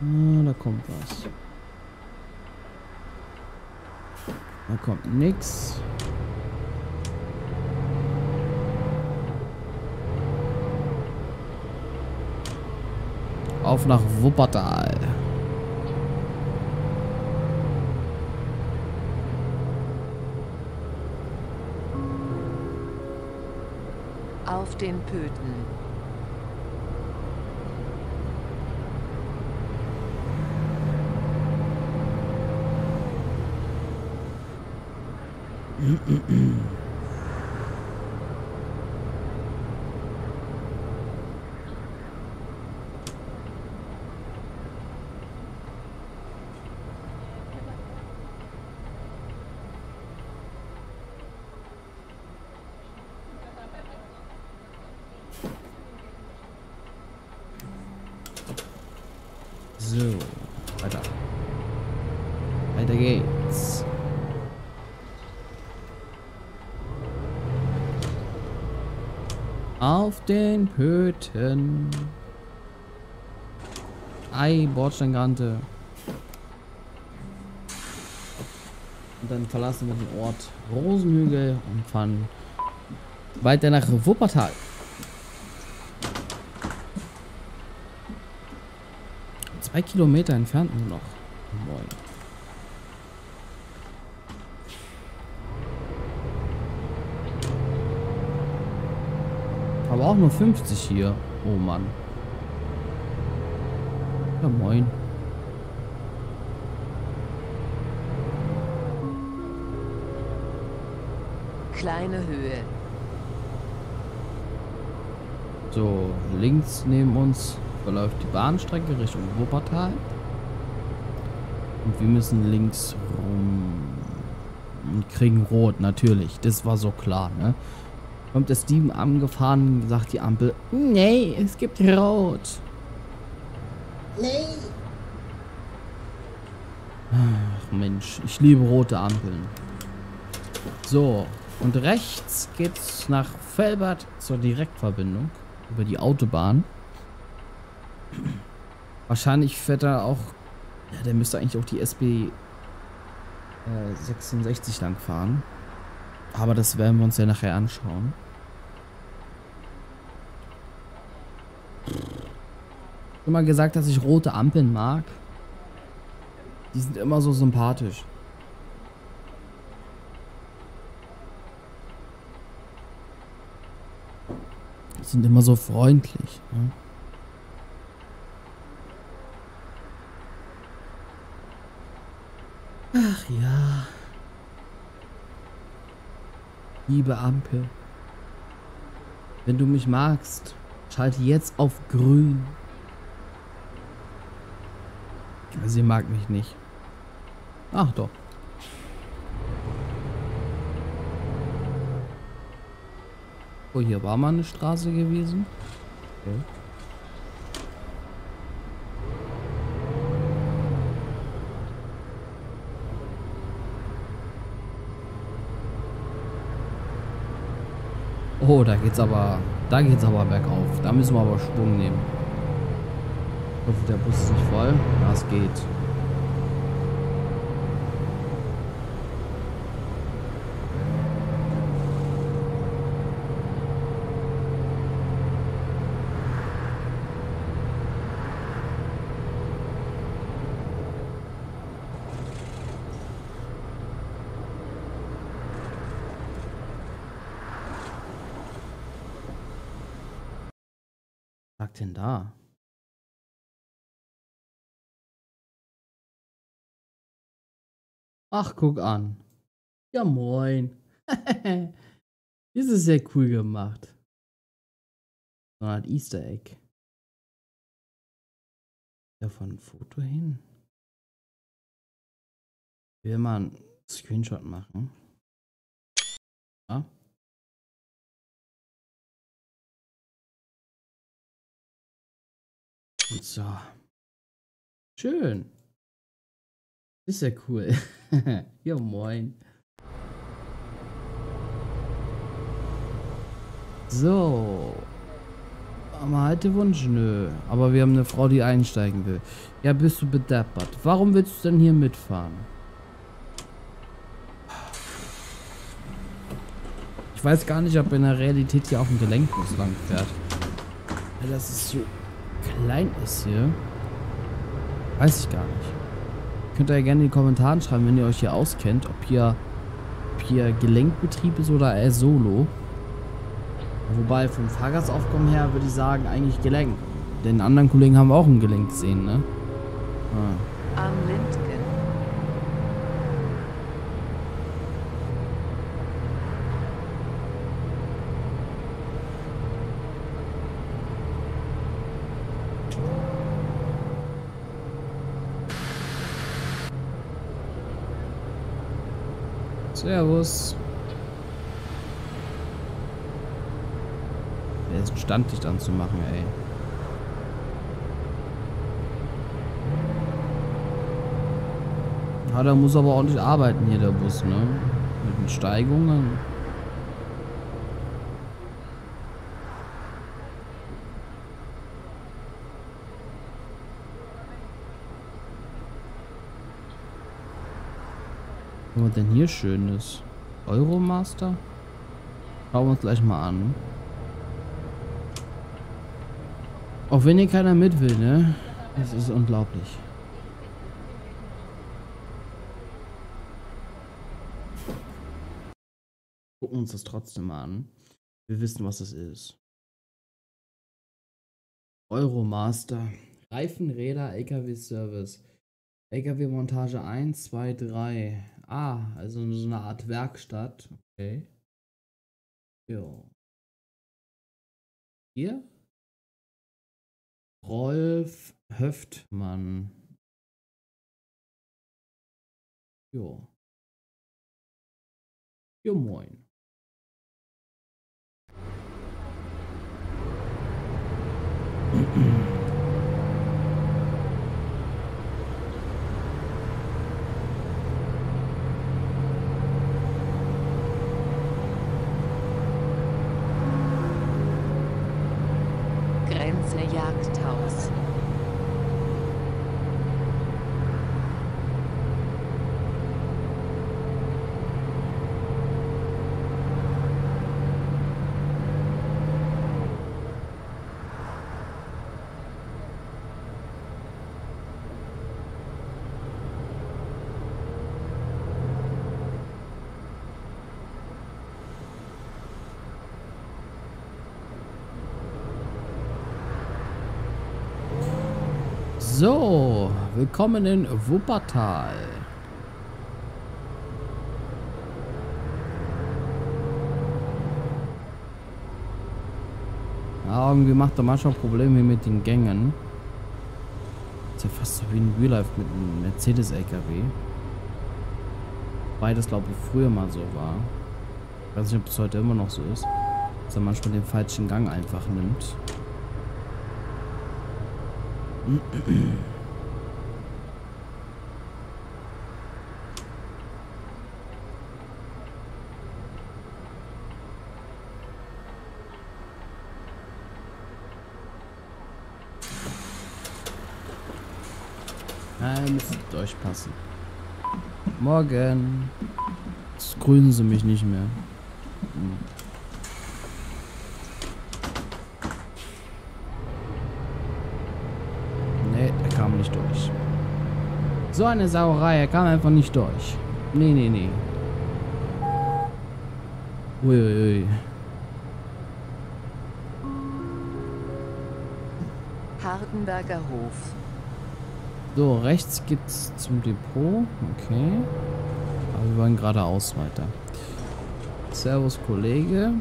Da kommt was. Da kommt nix. Auf nach Wuppertal. Auf den Pöten. So, weiter. Weiter geht's. Auf den Höhen. Ei, Bordsteinkante. Und dann verlassen wir den Ort Rosenhügel und fahren weiter nach Wuppertal. Ein Kilometer entfernt nur noch. Moin. Aber auch nur 50 hier. Oh Mann. Ja, moin. Kleine Höhe. So, links neben uns verläuft die Bahnstrecke Richtung Wuppertal. Und wir müssen links rum. Und kriegen rot, natürlich. Das war so klar, ne? Kommt der Steven angefahren und sagt die Ampel: Nee, es gibt rot. Nee. Ach Mensch, ich liebe rote Ampeln. So, und rechts geht's nach Velbert zur Direktverbindung über die Autobahn. Wahrscheinlich fährt er auch... Ja, der müsste eigentlich auch die SB66 lang fahren. Aber das werden wir uns ja nachher anschauen. Ich habe mal gesagt, dass ich rote Ampeln mag. Die sind immer so sympathisch. Die sind immer so freundlich, ne? Ach ja. Liebe Ampel. Wenn du mich magst, schalte jetzt auf grün. Sie mag mich nicht. Ach doch. Oh, hier war mal eine Straße gewesen. Okay. Oh, da geht's aber bergauf. Da müssen wir aber Schwung nehmen. Ich hoffe, der Bus ist nicht voll. Ja, es geht. Was sagt denn da? Ach, guck an. Ja, moin. Das ist sehr cool gemacht. So ein Easter Egg. Da von ein Foto hin. Ich will mal einen Screenshot machen. Ja. Und so. Schön. Ist ja cool. Ja, moin. So. Aber halt den Wunsch, nö. Aber wir haben eine Frau, die einsteigen will. Ja, bist du bedeppert. Warum willst du denn hier mitfahren? Ich weiß gar nicht, ob in der Realität hier auf dem Gelenkbus lang fährt. Weil das ist so klein ist hier. Weiß ich gar nicht. Könnt ihr ja gerne in den Kommentaren schreiben, wenn ihr euch hier auskennt, ob hier Gelenkbetrieb ist oder eher Solo. Wobei vom Fahrgastaufkommen her würde ich sagen, eigentlich Gelenk. Den anderen Kollegen haben wir auch ein Gelenk gesehen, ne? Ah. Am Lindgen. Servus. Wer ist ein Standlicht anzumachen, ey? Ja, da muss aber ordentlich arbeiten hier der Bus, ne? Mit den Steigungen. Was denn hier Schönes? Euromaster? Schauen wir uns gleich mal an. Auch wenn hier keiner mit will, ne? Das ist unglaublich. Gucken wir uns das trotzdem mal an. Wir wissen, was das ist. Euromaster. Reifenräder LKW-Service. LKW-Montage 1, 2, 3. Ah, also so eine Art Werkstatt. Okay. Jo. Hier? Rolf Höftmann. Jo. Jo, moin. Jagdhaus. So, willkommen in Wuppertal. Ja, irgendwie macht er manchmal Probleme mit den Gängen. Ist ja fast so wie ein Real Life mit einem Mercedes-LKW. Weil das, glaube ich, früher mal so war. Ich weiß nicht, ob es heute immer noch so ist. dass er manchmal den falschen Gang einfach nimmt. Nein, müsst ihr euch passen. Morgen. Jetzt grüßen sie mich nicht mehr. Hm. Nee, er kam nicht durch. So eine Sauerei, er kam einfach nicht durch. Nee, nee, nee. Uiuiui. Hardenberger Hof. So, rechts geht's zum Depot. Okay. Aber wir wollen geradeaus weiter. Servus, Kollege.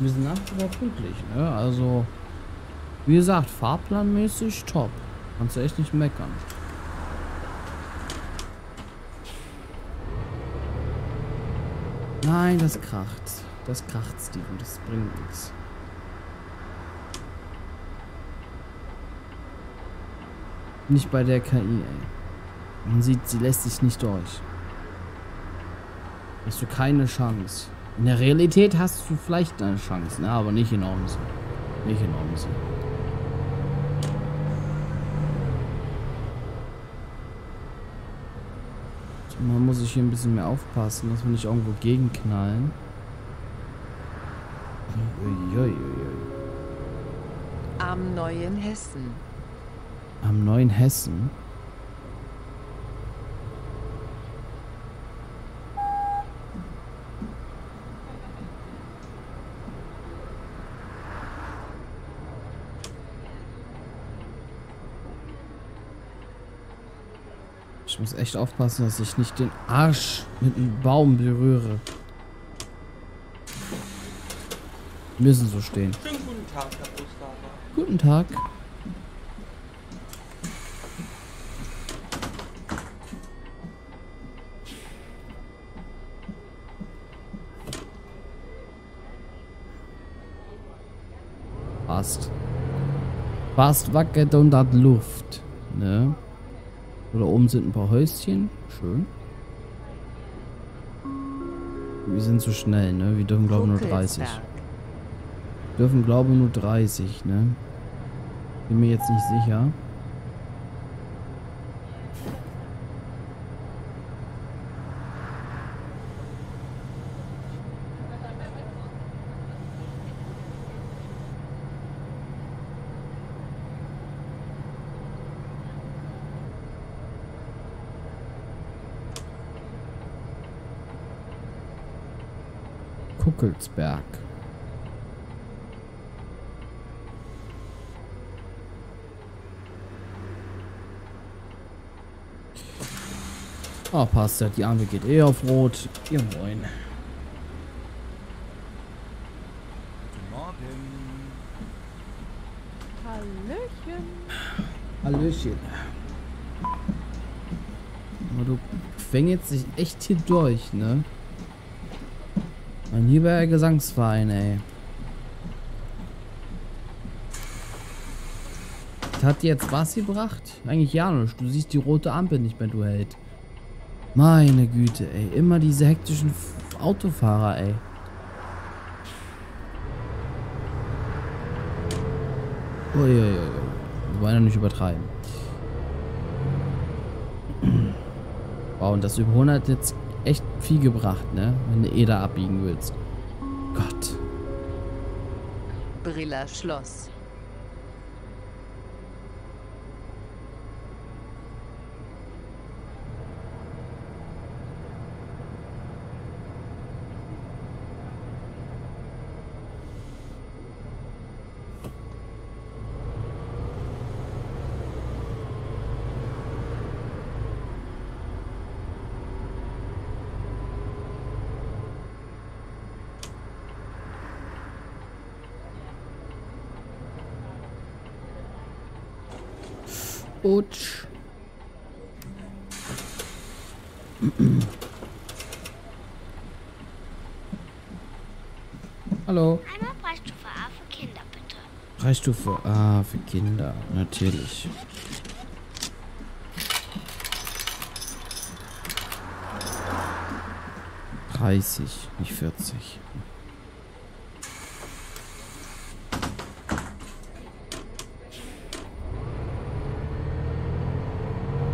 Wir sind nach wie vor pünktlich, ne? Also, wie gesagt, fahrplanmäßig top. Kannst du echt nicht meckern. Nein, das kracht. Das kracht, Steven. Das bringt nichts. Nicht bei der KI, ey. Man sieht, sie lässt sich nicht durch. Hast du keine Chance. In der Realität hast du vielleicht eine Chance, ne? Aber nicht in OMSI. Nicht in OMSI. Man muss sich hier ein bisschen mehr aufpassen, dass wir nicht irgendwo gegenknallen. Uiuiui. Am neuen Hessen. Am neuen Hessen? Ich muss echt aufpassen, dass ich nicht den Arsch mit einem Baum berühre. Wir müssen so stehen. Schönen guten Tag, Herr Bustaber. Guten Tag. Passt. Passt wackelt unter die Luft. Ne? Oder oben sind ein paar Häuschen. Schön. Wir sind zu schnell, ne? Wir dürfen glaube ich nur 30. Wir dürfen glaube ich nur 30, ne? Bin mir jetzt nicht sicher. Kuckelsberg. Oh, passt ja. Die Arme geht eh auf Rot. Ihr moin. Guten Morgen. Hallöchen. Hallöchen. Aber du fängst dich echt hier durch, ne? Mein lieber Gesangsverein, ey. Das hat dir jetzt was gebracht? Eigentlich ja nicht. Du siehst die rote Ampel nicht mehr, du Held. Meine Güte, ey. Immer diese hektischen Autofahrer, ey. Uiuiui. Wir wollen ja nicht übertreiben. Wow, und das über 100 jetzt... echt viel gebracht, ne? Wenn du eh da abbiegen willst. Gott. Briller Schloss. Utsch. Hallo. Einmal Preisstufe A für Kinder, bitte. Preisstufe A für Kinder, natürlich. Nicht 40.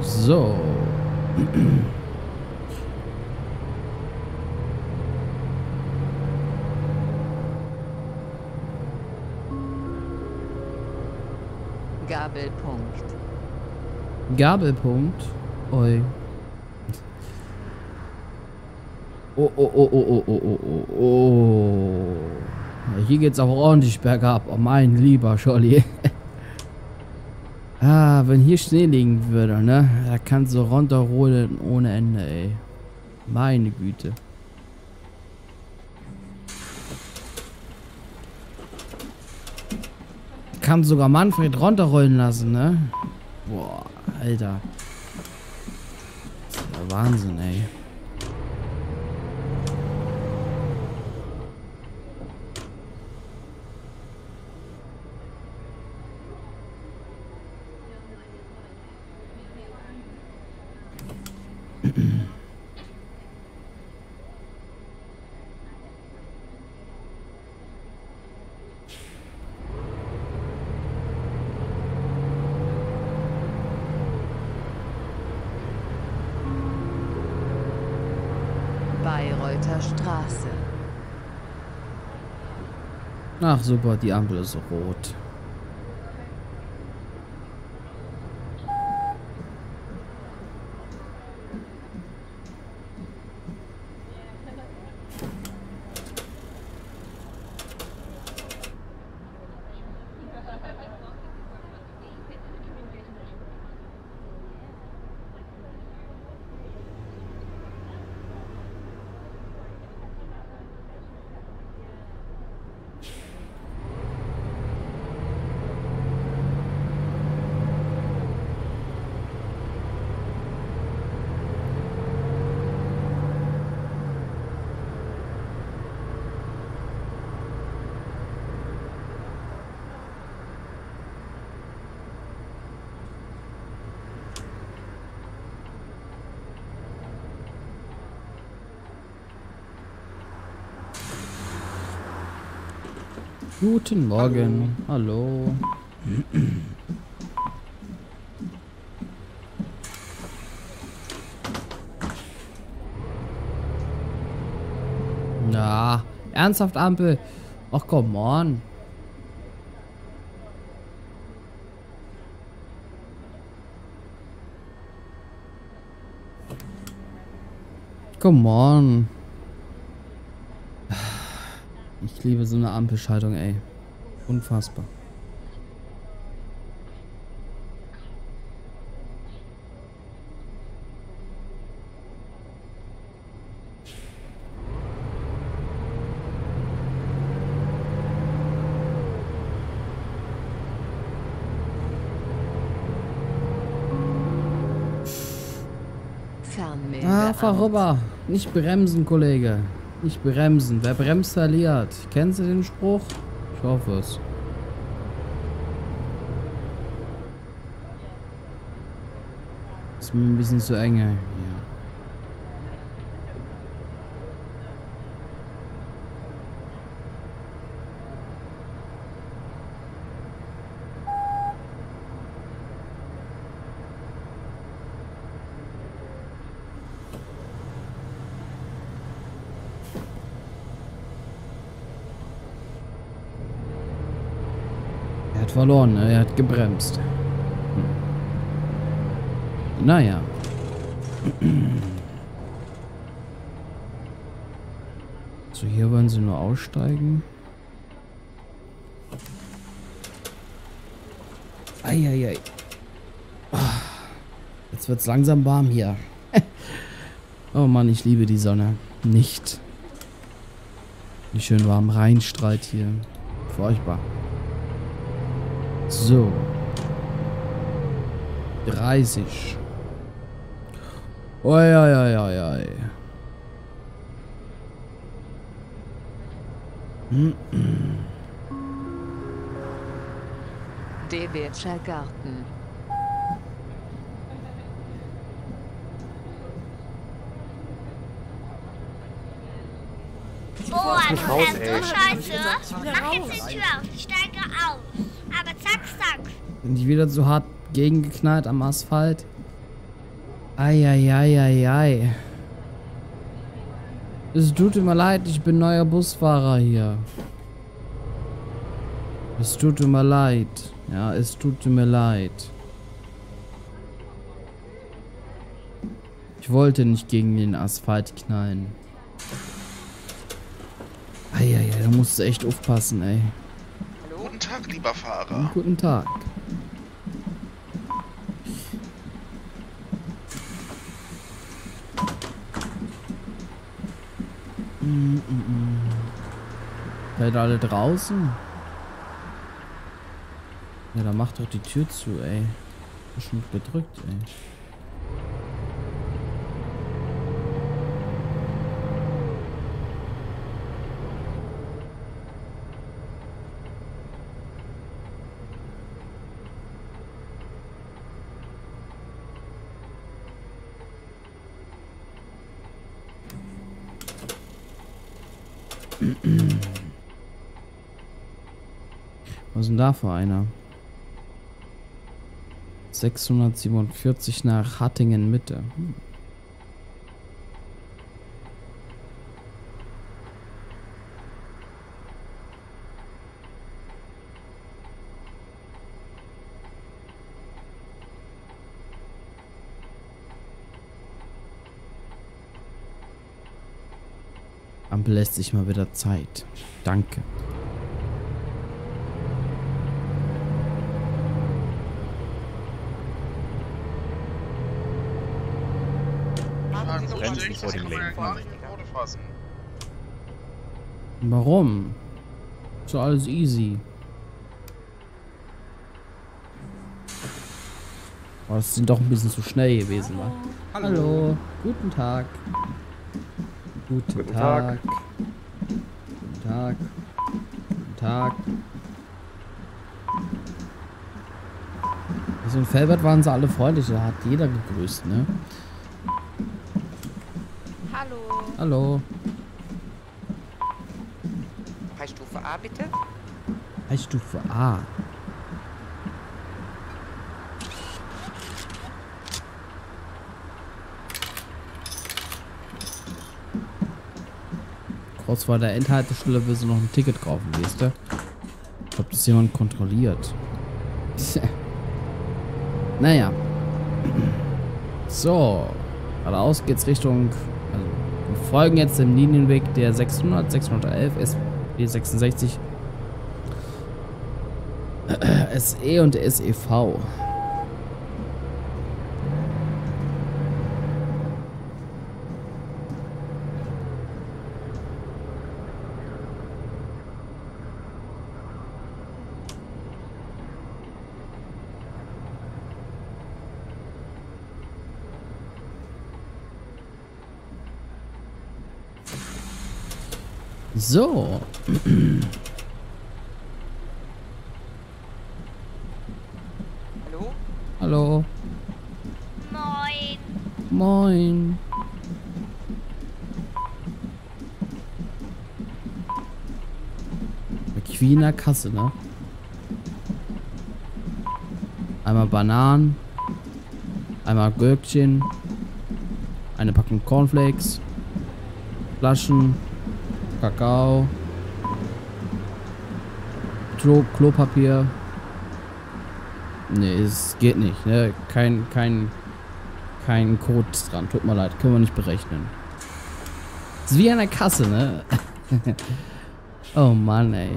So. Gabelpunkt. Gabelpunkt. Oi. Oh, oh, oh, oh, oh, oh, oh, oh. Ja, hier geht's aber ordentlich bergab. Oh, mein lieber Scholli. Ah, wenn hier Schnee liegen würde, ne? Da kannst du runterrodeln ohne Ende, ey. Meine Güte. Kann sogar Manfred runterrollen lassen, ne? Boah, Alter. Das ist der Wahnsinn, ey. Bayreuther Straße. Ach super, die Ampel ist rot. Guten Morgen, hallo. Na, ernsthaft Ampel? Ach, come on. Come on. Ich liebe so eine Ampelschaltung, ey. Unfassbar. Ah, fahr rüber. Nicht bremsen, Kollege. Nicht bremsen. Wer bremst, verliert. Kennst du den Spruch? Ich hoffe es. Ist mir ein bisschen zu eng. Ja. Verloren, er hat gebremst. Hm. Naja. So, hier wollen sie nur aussteigen. Eieiei. Jetzt wird's langsam warm hier. Oh Mann, ich liebe die Sonne. Nicht. Die schön warm reinstrahlt hier. Furchtbar. So. 30. Uiuiuiui. Dewetscher Garten. Boah, du fährst so scheiße. Mach jetzt die Tür auf, ich steige auf. Aber zack, zack. Bin ich wieder so hart gegengeknallt am Asphalt? Eieieiei. Es tut mir leid, ich bin neuer Busfahrer hier. Es tut mir leid. Ja, es tut mir leid. Ich wollte nicht gegen den Asphalt knallen. Eieiei, da musst du echt aufpassen, ey. Guten Tag, lieber Fahrer. Guten Tag. Seid ihr alle draußen? Ja, da macht doch die Tür zu, ey. Bestimmt gedrückt, ey. Was ist denn da für einer? 647 nach Hattingen Mitte. Ampel lässt sich mal wieder Zeit. Danke. Vor dem Lenkrad. Warum? Ist doch alles easy. Oh, das sind doch ein bisschen zu schnell gewesen, ne? Hallo. Hallo. Guten Tag. Guten Tag. Guten Tag. Guten Tag. Also in Velbert waren sie alle freundlich, da hat jeder gegrüßt, ne? Hallo. Stufe A, bitte. Stufe A. Kurz vor der Endhaltestelle willst du noch ein Ticket kaufen, weißt du? Ich glaube, das jemand kontrolliert. Naja. So. Geradeaus geht's Richtung... Wir folgen jetzt dem Linienweg der 600, 611, SB66, SE und SEV. So. Hallo? Hallo. Moin. Moin. Queener Kasse, ne? Einmal Bananen. Einmal Gürkchen. Eine Packung Cornflakes. Flaschen. Kakao, Klopapier. Nee, es geht nicht, ne? Kein Code dran. Tut mir leid, können wir nicht berechnen. Das ist wie an der Kasse, ne? Oh Mann, ey.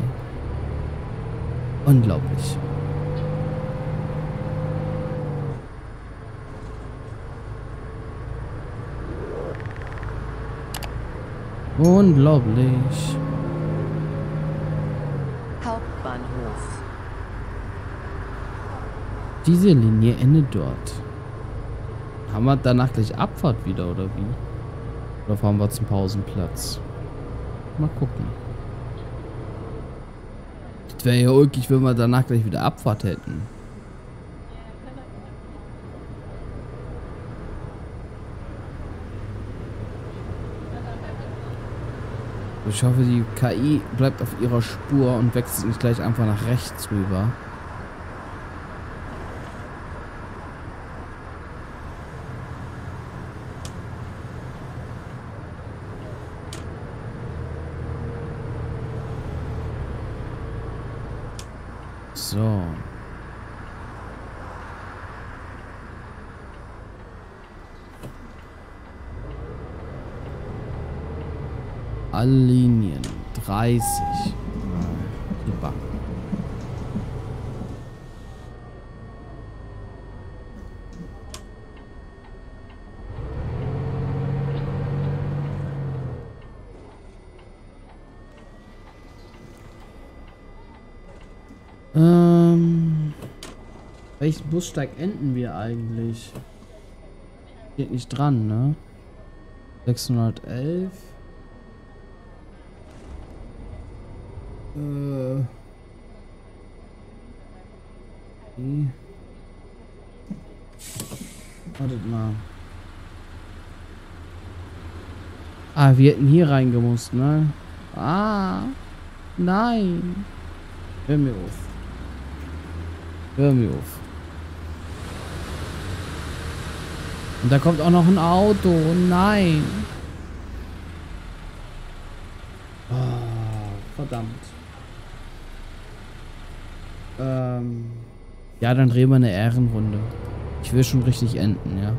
Unglaublich. Unglaublich. Hauptbahnhof. Diese Linie endet dort. Haben wir danach gleich Abfahrt wieder, oder wie? Oder fahren wir zum Pausenplatz? Mal gucken. Das wäre ja ulkig, wenn wir danach gleich wieder Abfahrt hätten. Ich hoffe, die KI bleibt auf ihrer Spur und wechselt nicht gleich einfach nach rechts rüber. So. Alle Linien 30. Super. Welchen Bussteig enden wir eigentlich? Geht nicht dran, ne? 611. Okay. Wartet mal. Ah, wir hätten hier reingemusst, ne? Ah, nein. Hör mir auf. Hör mir auf. Und da kommt auch noch ein Auto. Oh nein. Oh, verdammt. Ja, dann drehen wir eine Ehrenrunde. Ich will schon richtig enden, ja.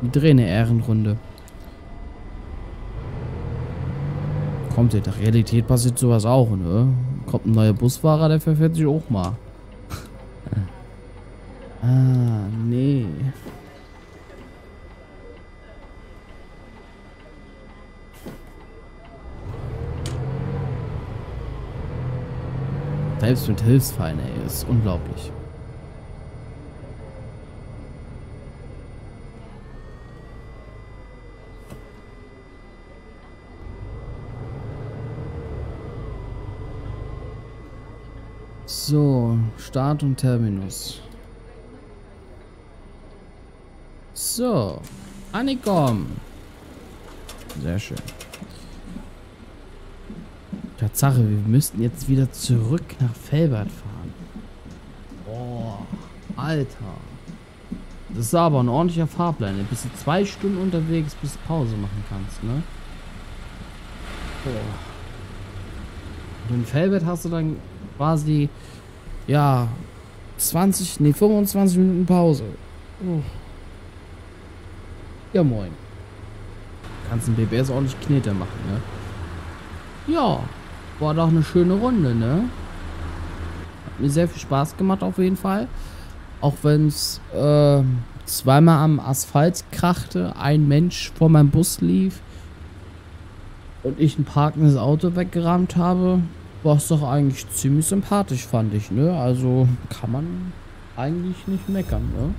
Wir drehen eine Ehrenrunde. Kommt in der Realität passiert sowas auch, ne? Kommt ein neuer Busfahrer, der verfährt sich auch mal. Ah, nee. Selbst mit Hilfsfallen, ey, ist unglaublich. So, Start und Terminus. So, angekommen. Sehr schön. Tatsache, wir müssten jetzt wieder zurück nach Velbert fahren. Boah, Alter. Das ist aber ein ordentlicher Fahrplan. Ein bisschen 2 Stunden unterwegs, bis du Pause machen kannst, ne? Boah. Und in Velbert hast du dann quasi, ja, 25 Minuten Pause. Oh. Ja, moin. Kannst ein BBS ordentlich Knete machen, ne? Ja. War doch eine schöne Runde, ne? Hat mir sehr viel Spaß gemacht auf jeden Fall. Auch wenn es zweimal am Asphalt krachte, ein Mensch vor meinem Bus lief und ich ein parkendes Auto weggerammt habe, war es doch eigentlich ziemlich sympathisch, fand ich, ne? Also kann man eigentlich nicht meckern, ne?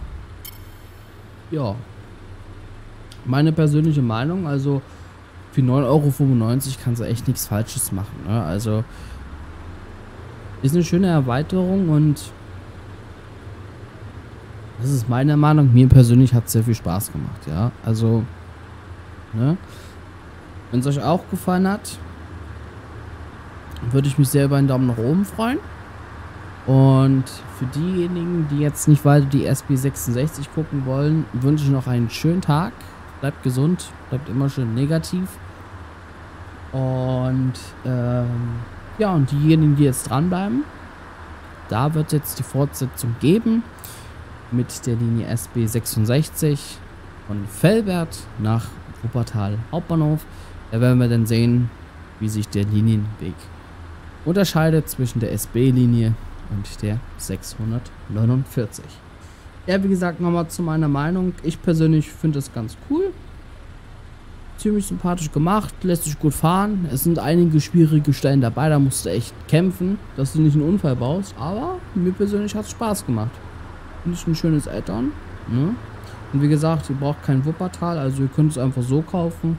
Ja. Meine persönliche Meinung, also für 9,95 € kannst du echt nichts Falsches machen, ne? Also ist eine schöne Erweiterung und das ist meine Meinung. Mir persönlich hat es sehr viel Spaß gemacht, ja. Also, ne? Wenn es euch auch gefallen hat, würde ich mich sehr über einen Daumen nach oben freuen. Und für diejenigen, die jetzt nicht weiter die SB66 gucken wollen, wünsche ich noch einen schönen Tag. Bleibt gesund, bleibt immer schön negativ. Und ja, und diejenigen, die jetzt dranbleiben, da wird es jetzt die Fortsetzung geben mit der Linie SB66 von Velbert nach Wuppertal Hauptbahnhof. Da werden wir dann sehen, wie sich der Linienweg unterscheidet zwischen der SB-Linie und der 649. Ja, wie gesagt, nochmal zu meiner Meinung. Ich persönlich finde das ganz cool. Ziemlich sympathisch gemacht, lässt sich gut fahren. Es sind einige schwierige Stellen dabei, da musst du echt kämpfen, dass du nicht einen Unfall baust. Aber mir persönlich hat es Spaß gemacht. Finde ich ein schönes Add-on, ne? Und wie gesagt, ihr braucht kein Wuppertal, also ihr könnt es einfach so kaufen,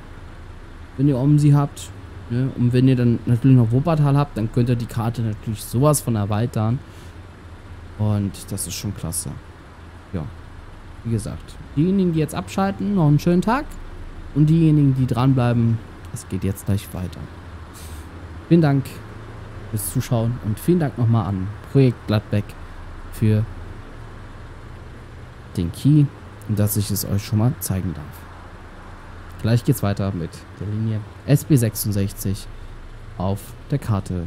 wenn ihr OMSI habt. Ne? Und wenn ihr dann natürlich noch Wuppertal habt, dann könnt ihr die Karte natürlich sowas von erweitern. Und das ist schon klasse. Ja, wie gesagt, diejenigen, die jetzt abschalten, noch einen schönen Tag. Und diejenigen, die dranbleiben, es geht jetzt gleich weiter. Vielen Dank fürs Zuschauen und vielen Dank nochmal an Projekt Gladbeck für den Key und dass ich es euch schon mal zeigen darf. Gleich geht's weiter mit der Linie SB66 auf der Karte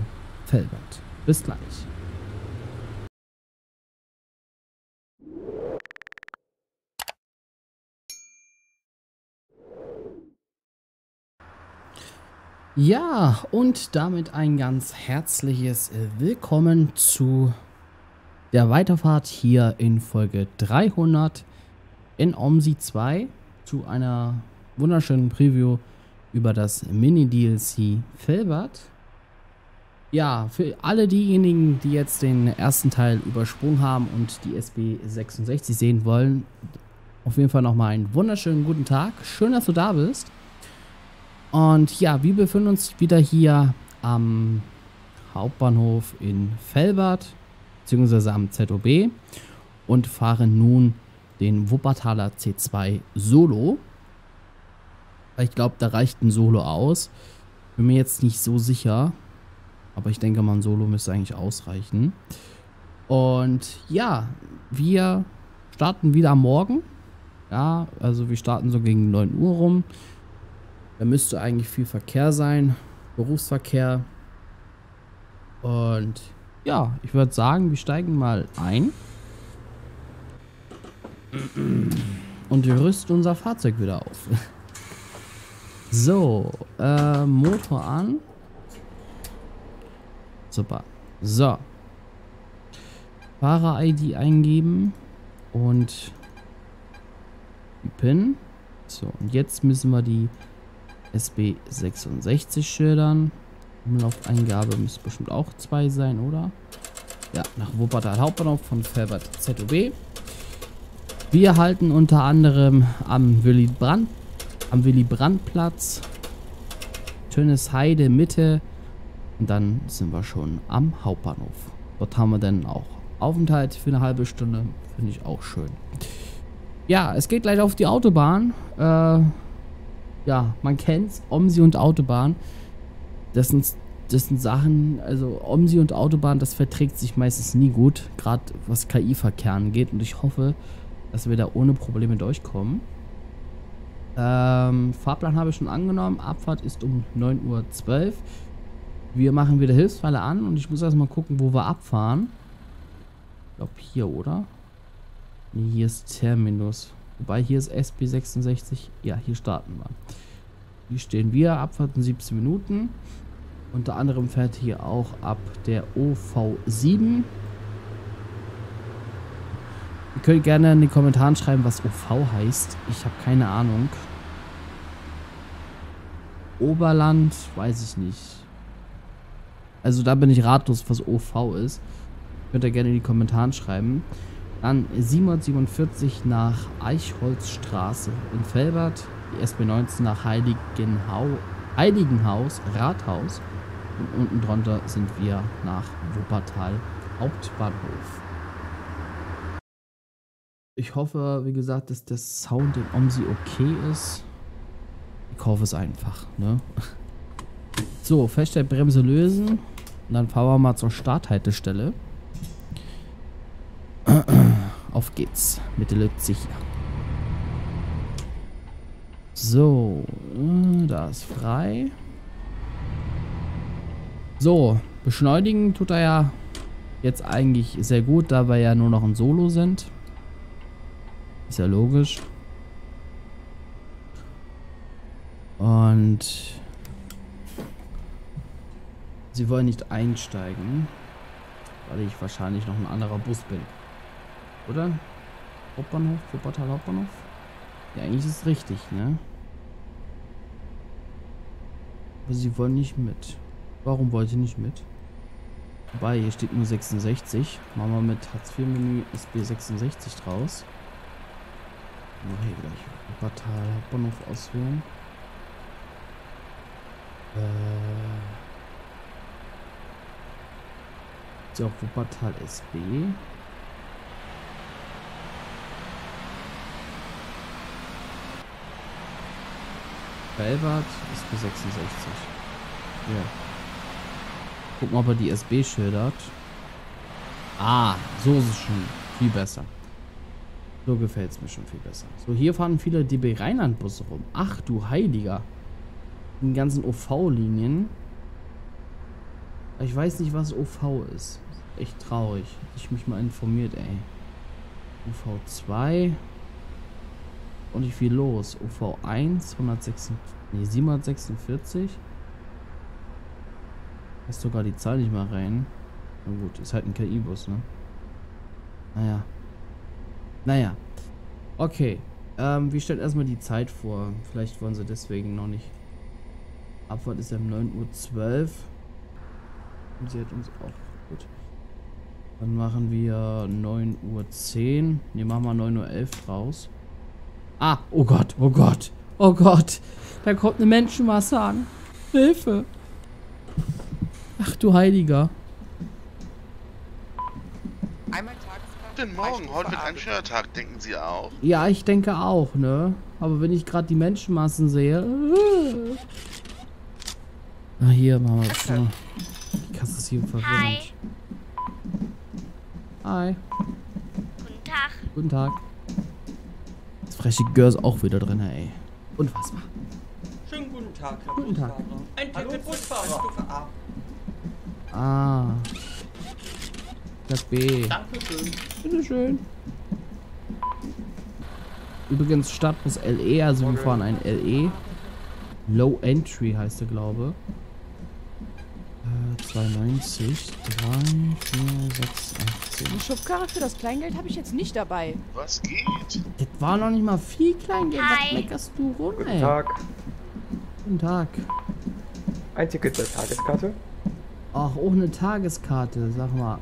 Velbert. Bis gleich. Ja, und damit ein ganz herzliches Willkommen zu der Weiterfahrt hier in Folge 300 in OMSI 2 zu einer wunderschönen Preview über das Mini-DLC Velbert. Ja, für alle diejenigen, die jetzt den ersten Teil übersprungen haben und die SB66 sehen wollen, auf jeden Fall nochmal einen wunderschönen guten Tag. Schön, dass du da bist. Und ja, wir befinden uns wieder hier am Hauptbahnhof in Velbert, beziehungsweise am ZOB und fahren nun den Wuppertaler C2 Solo. Ich glaube, da reicht ein Solo aus. Bin mir jetzt nicht so sicher, aber ich denke mal, ein Solo müsste eigentlich ausreichen. Und ja, wir starten wieder am Morgen. Ja, also wir starten so gegen 9 Uhr rum. Da müsste eigentlich viel Verkehr sein, Berufsverkehr. Und ja, ich würde sagen, wir steigen mal ein und wir rüsten unser Fahrzeug wieder auf. So, Motor an. Super. So. Fahrer-ID eingeben und die PIN. So, und jetzt müssen wir die SB66 schildern. Umlaufeingabe müsste bestimmt auch 2 sein, oder? Ja, nach Wuppertal Hauptbahnhof von Velbert ZOB. Wir halten unter anderem am Willy Brandt Platz, Hattingen Mitte und dann sind wir schon am Hauptbahnhof. Dort haben wir dann auch Aufenthalt für eine halbe Stunde. Finde ich auch schön. Ja, es geht gleich auf die Autobahn. Ja, man kennt's, OMSI und Autobahn, das sind Sachen, also OMSI und Autobahn, das verträgt sich meistens nie gut, gerade was KI-Verkehr angeht, und ich hoffe, dass wir da ohne Probleme durchkommen. Fahrplan habe ich schon angenommen, Abfahrt ist um 9:12 Uhr. Wir machen wieder Hilfsfalle an und ich muss erstmal gucken, wo wir abfahren. Ich glaube hier, oder? Nee, hier ist Terminus. Wobei, hier ist SB66. Ja, hier starten wir. Hier stehen wir. Abfahrt in 17 Minuten. Unter anderem fährt hier auch ab der OV7. Ihr könnt gerne in den Kommentaren schreiben, was OV heißt. Ich habe keine Ahnung. Oberland? Weiß ich nicht. Also da bin ich ratlos, was OV ist. Könnt ihr gerne in die Kommentare schreiben. Dann 747 nach Eichholzstraße in Velbert, die SB19 nach Heiligenhaus Rathaus und unten drunter sind wir nach Wuppertal Hauptbahnhof. Ich hoffe, wie gesagt, dass der Sound in OMSI okay ist. Ich kaufe es einfach, ne? So, Feststellbremse lösen und dann fahren wir mal zur Starthaltestelle. Auf geht's mit der Lütze hier. So, da ist frei. So, beschleunigen tut er ja jetzt eigentlich sehr gut, da wir ja nur noch ein Solo sind. Ist ja logisch. Und sie wollen nicht einsteigen, weil ich wahrscheinlich noch ein anderer Bus bin. Oder? Hauptbahnhof? Wuppertal Hauptbahnhof? Ja, eigentlich ist es richtig, ne? Aber sie wollen nicht mit. Warum wollt ihr nicht mit? Wobei, hier steht nur 66. Machen wir mit Hartz-IV-Menü SB66 draus. Mal hier gleich Wuppertal Hauptbahnhof auswählen. So, Wuppertal SB. Velbert SB66. Ja. Gucken, ob er die SB schildert. Ah, so ist es schon viel besser. So gefällt es mir schon viel besser. So, hier fahren viele DB Rheinland-Busse rum. Ach du Heiliger. Die ganzen OV-Linien. Ich weiß nicht, was OV ist. Ist echt traurig. Hätte ich mich mal informiert, ey. OV2. Und nicht viel los. OV1, 746. Passt sogar die Zahl nicht mal rein. Na gut, ist halt ein KI-Bus, ne? Naja. Naja. Okay. Wir stellen erstmal die Zeit vor. Vielleicht wollen sie deswegen noch nicht. Abfahrt ist ja um 9:12 Uhr. Und sie hat uns auch. Gut. Dann machen wir 9:10 Uhr. Ne, machen wir 9:11 Uhr raus. Ah, oh Gott, oh Gott, oh Gott. Da kommt eine Menschenmasse an. Hilfe. Ach du Heiliger. Einmal Guten Morgen, heute wird ein schöner Tag, denken Sie auch? Ja, ich denke auch, ne? Aber wenn ich gerade die Menschenmassen sehe... Na hier, Mama. Die Kasse ist hier verwirrend. Hi. Guten Tag. Guten Tag. Das freche Gör ist auch wieder drin, ey. Unfassbar. Schönen guten Tag, Herr Guten Busfahrer. Tag. Ein Ticket Busfahrerstufe A. Ah. Das B. Dankeschön. Bitteschön. Übrigens Stadtbus LE, also wir fahren ein LE. Low Entry heißt der, glaube ich. 2,90, 3, 4, 6, 18. Die Schubkarre für das Kleingeld habe ich jetzt nicht dabei. Was geht? Das war noch nicht mal viel Kleingeld. Was meckerst du rum, ey? Guten Tag. Guten Tag. Ein Ticket zur Tageskarte. Ach, auch eine Tageskarte, sag mal.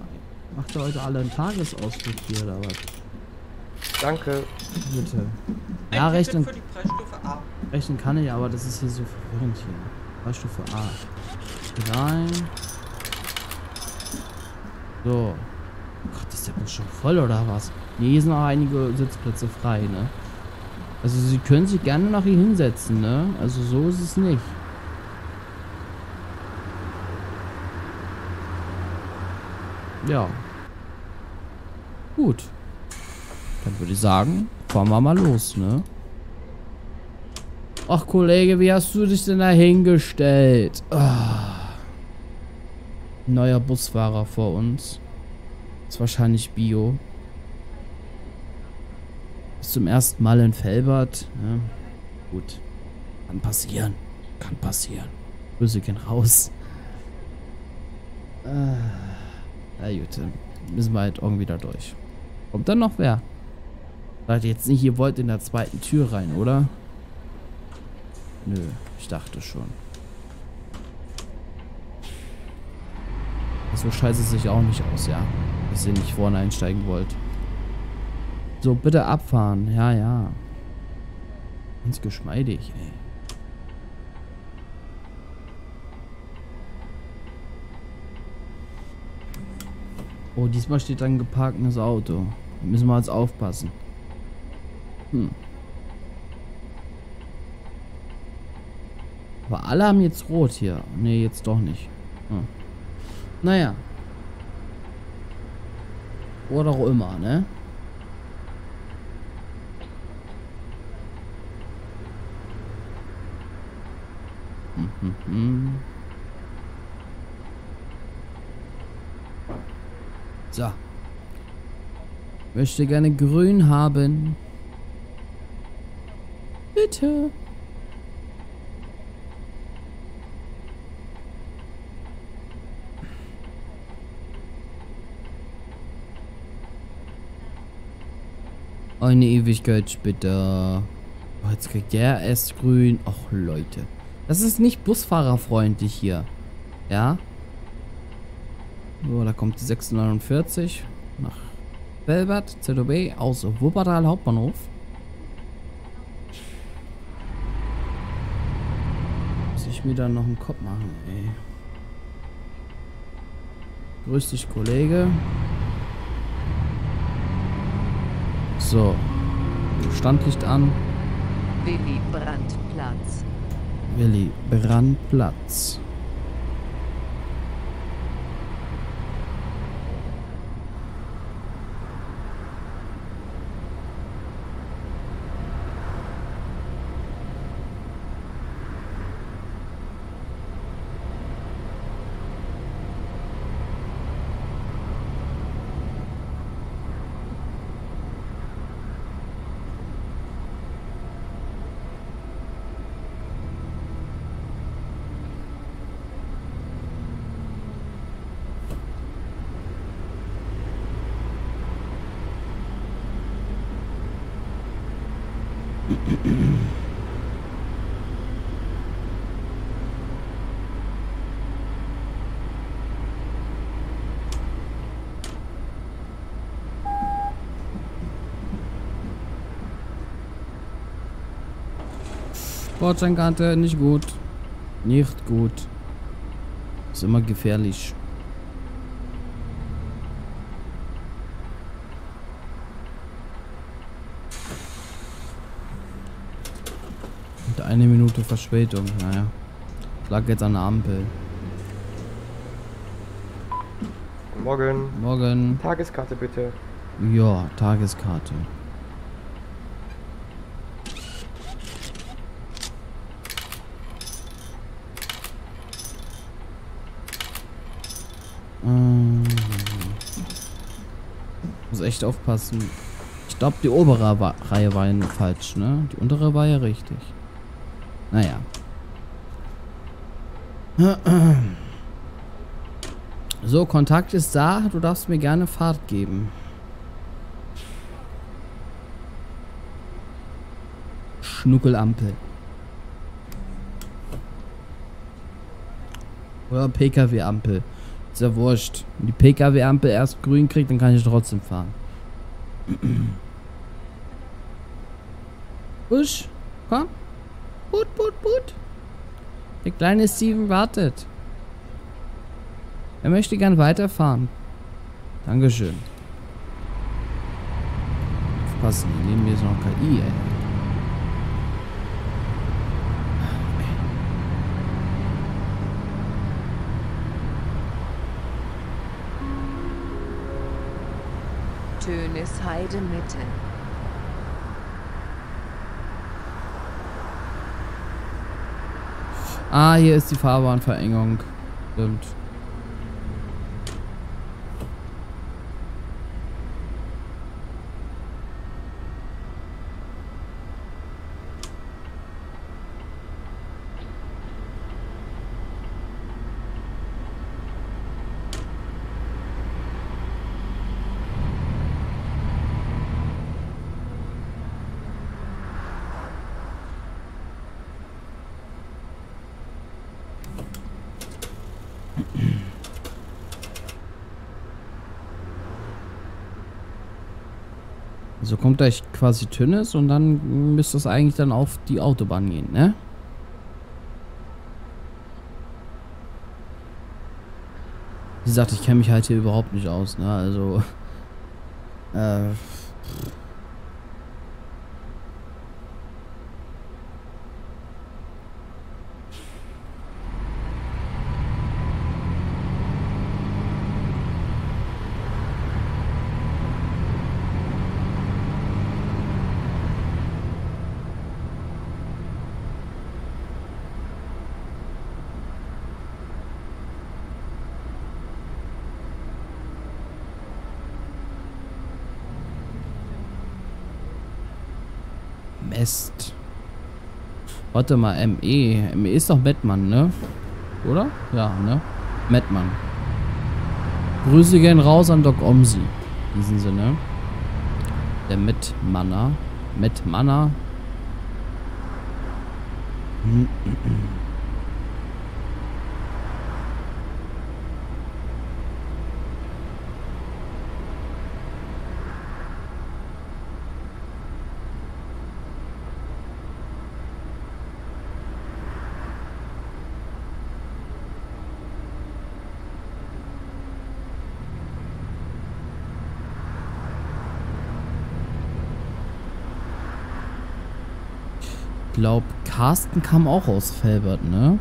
Macht ihr heute alle einen Tagesausflug hier oder was? Danke. Bitte. Ein ja, rechnen. Für die Preisstufe A. Rechnen kann ich, aber das ist hier so verwirrend hier. Preisstufe A. 3. So. Oh Gott, ist der Bus schon voll oder was? Nee, hier sind auch einige Sitzplätze frei, ne? Also, Sie können sich gerne nach hier hinsetzen, ne? Also, so ist es nicht. Ja. Gut. Dann würde ich sagen, fahren wir mal los, ne? Ach, Kollege, wie hast du dich denn da hingestellt? Ah. Neuer Busfahrer vor uns. Ist wahrscheinlich Bio. Ist zum ersten Mal in Velbert, ne? Gut. Kann passieren. Kann passieren. Grüße gehen raus. Na ja, gut, dann müssen wir halt irgendwie da durch. Kommt dann noch wer? Seid ihr jetzt nicht, ihr wollt in der zweiten Tür rein, oder? Nö, ich dachte schon. So scheiße es sich auch nicht aus, ja. Dass ihr nicht vorne einsteigen wollt. So, bitte abfahren. Ja, ja. Ganz geschmeidig, ey. Oh, diesmal steht ein geparktes Auto. Da müssen wir jetzt aufpassen. Hm. Aber alle haben jetzt rot hier. Nee, jetzt doch nicht. Hm. Naja. Oder auch immer, ne? Hm, hm, hm. So. Möchte gerne grün haben. Bitte. Eine Ewigkeit später. Oh, jetzt kriegt der erst grün. Och, Leute. Das ist nicht busfahrerfreundlich hier. Ja? So, da kommt die 649 nach Velbert, ZOB, aus Wuppertal Hauptbahnhof. ich mir dann noch einen Kopf machen, ey. Grüß dich, Kollege. So. Standlicht an. Willy Brandt Platz. Willy Brandt Platz. Bordsteinkante, nicht gut. Nicht gut. Ist immer gefährlich. Und eine Minute Verspätung, naja. Lag jetzt an der Ampel. Morgen. Morgen. Tageskarte bitte. Ja, Tageskarte. Muss echt aufpassen. Ich glaube, die obere Reihe war ja falsch, ne? Die untere war ja richtig. Naja. So, Kontakt ist da. Du darfst mir gerne Fahrt geben. Schnuckelampel. Oder PKW-Ampel. Ist ja wurscht. Wenn die PKW-Ampel erst grün kriegt, dann kann ich trotzdem fahren. Busch, komm. Put, put, put. Der kleine Steven wartet. Er möchte gern weiterfahren. Dankeschön. Aufpassen, neben mir ist noch KI, ey. Tönis Hattingen Mitte. Ah, hier ist die Fahrbahnverengung. Stimmt. Also kommt da quasi Tönnes und dann müsste es eigentlich dann auf die Autobahn gehen, ne? Wie gesagt, ich kenne mich halt hier überhaupt nicht aus, ne? Also... Mest. Warte mal, ME. ME ist doch Mettmann, ne? Oder? Ja, ne? Mettmann. Grüße gehen raus an Doc Omsi. In diesem Sinne. Der Mettmanner. Mettmanner. glaube, Carsten kam auch aus Velbert, ne?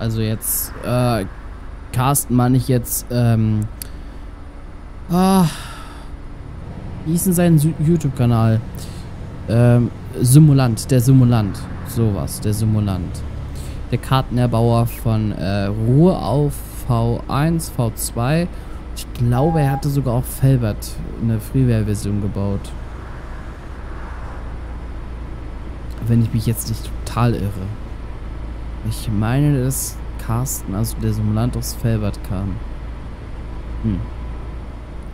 Also jetzt, Carsten meine ich jetzt, wie hieß denn sein YouTube-Kanal? Simulant, der Simulant. Sowas, der Simulant. Der Kartenerbauer von Ruhr auf V1, V2. Ich glaube, er hatte sogar auch Velbert eine Freeware-Version gebaut. Wenn ich mich jetzt nicht total irre. Ich meine, dass Carsten, also der Simulant, aus Velbert kam. Hm.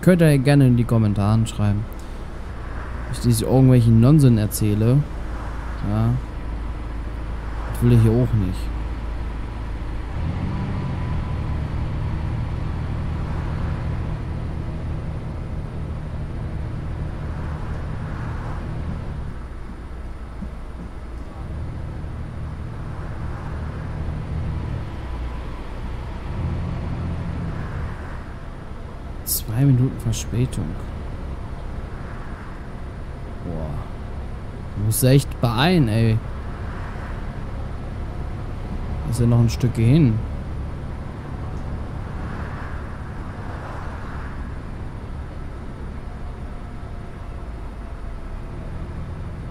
Könnt ihr gerne in die Kommentare schreiben. Dass ich irgendwelchen Nonsens erzähle. Ja. Das will ich hier auch nicht. Minuten Verspätung. Boah. Du musst echt beeilen, ey. Ist ja noch ein Stück hin.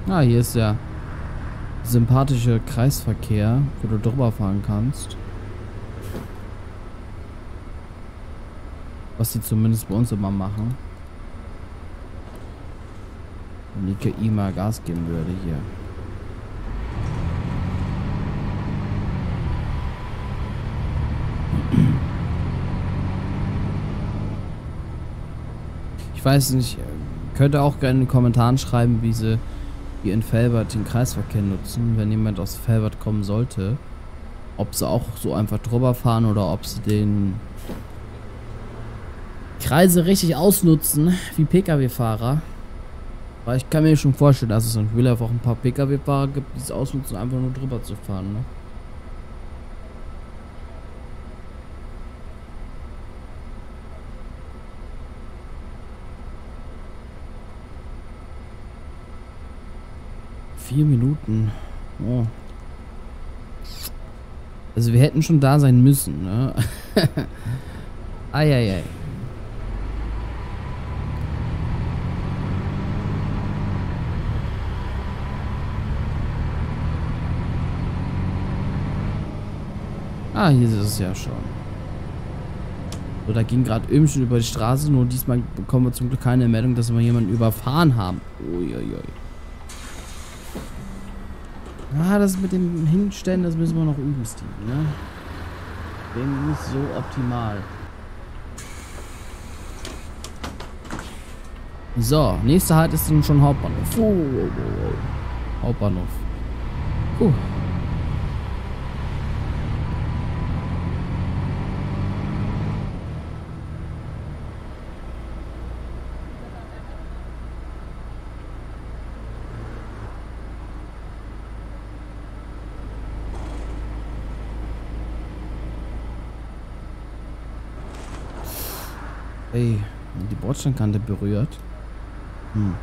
Ah, hier ist der sympathische Kreisverkehr, wo du drüber fahren kannst. Was sie zumindest bei uns immer machen. Wenn die KI mal Gas geben würde hier. Ich weiß nicht, könnt ihr auch gerne in den Kommentaren schreiben, wie sie hier in Velbert den Kreisverkehr nutzen, wenn jemand aus Velbert kommen sollte. Ob sie auch so einfach drüber fahren oder ob sie den Kreise richtig ausnutzen, wie Pkw-Fahrer. Weil ich kann mir schon vorstellen, dass es in Wheeler auch ein paar Pkw-Fahrer gibt, die es ausnutzen, einfach nur drüber zu fahren, ne? Vier Minuten. Oh. Also wir hätten schon da sein müssen, ne? Eieiei. Ah, hier ist es ja schon. So, da ging gerade eben schon über die Straße, nur diesmal bekommen wir zum Glück keine Meldung, dass wir jemanden überfahren haben. Uiuiui. Ah, das mit dem Hinstellen, das müssen wir noch üben, Steve, ne? Bin nicht so optimal. So, nächster Halt ist nun schon Hauptbahnhof. Oh, oh, oh. Hauptbahnhof. Ey, die Bordsteinkante berührt. Hm.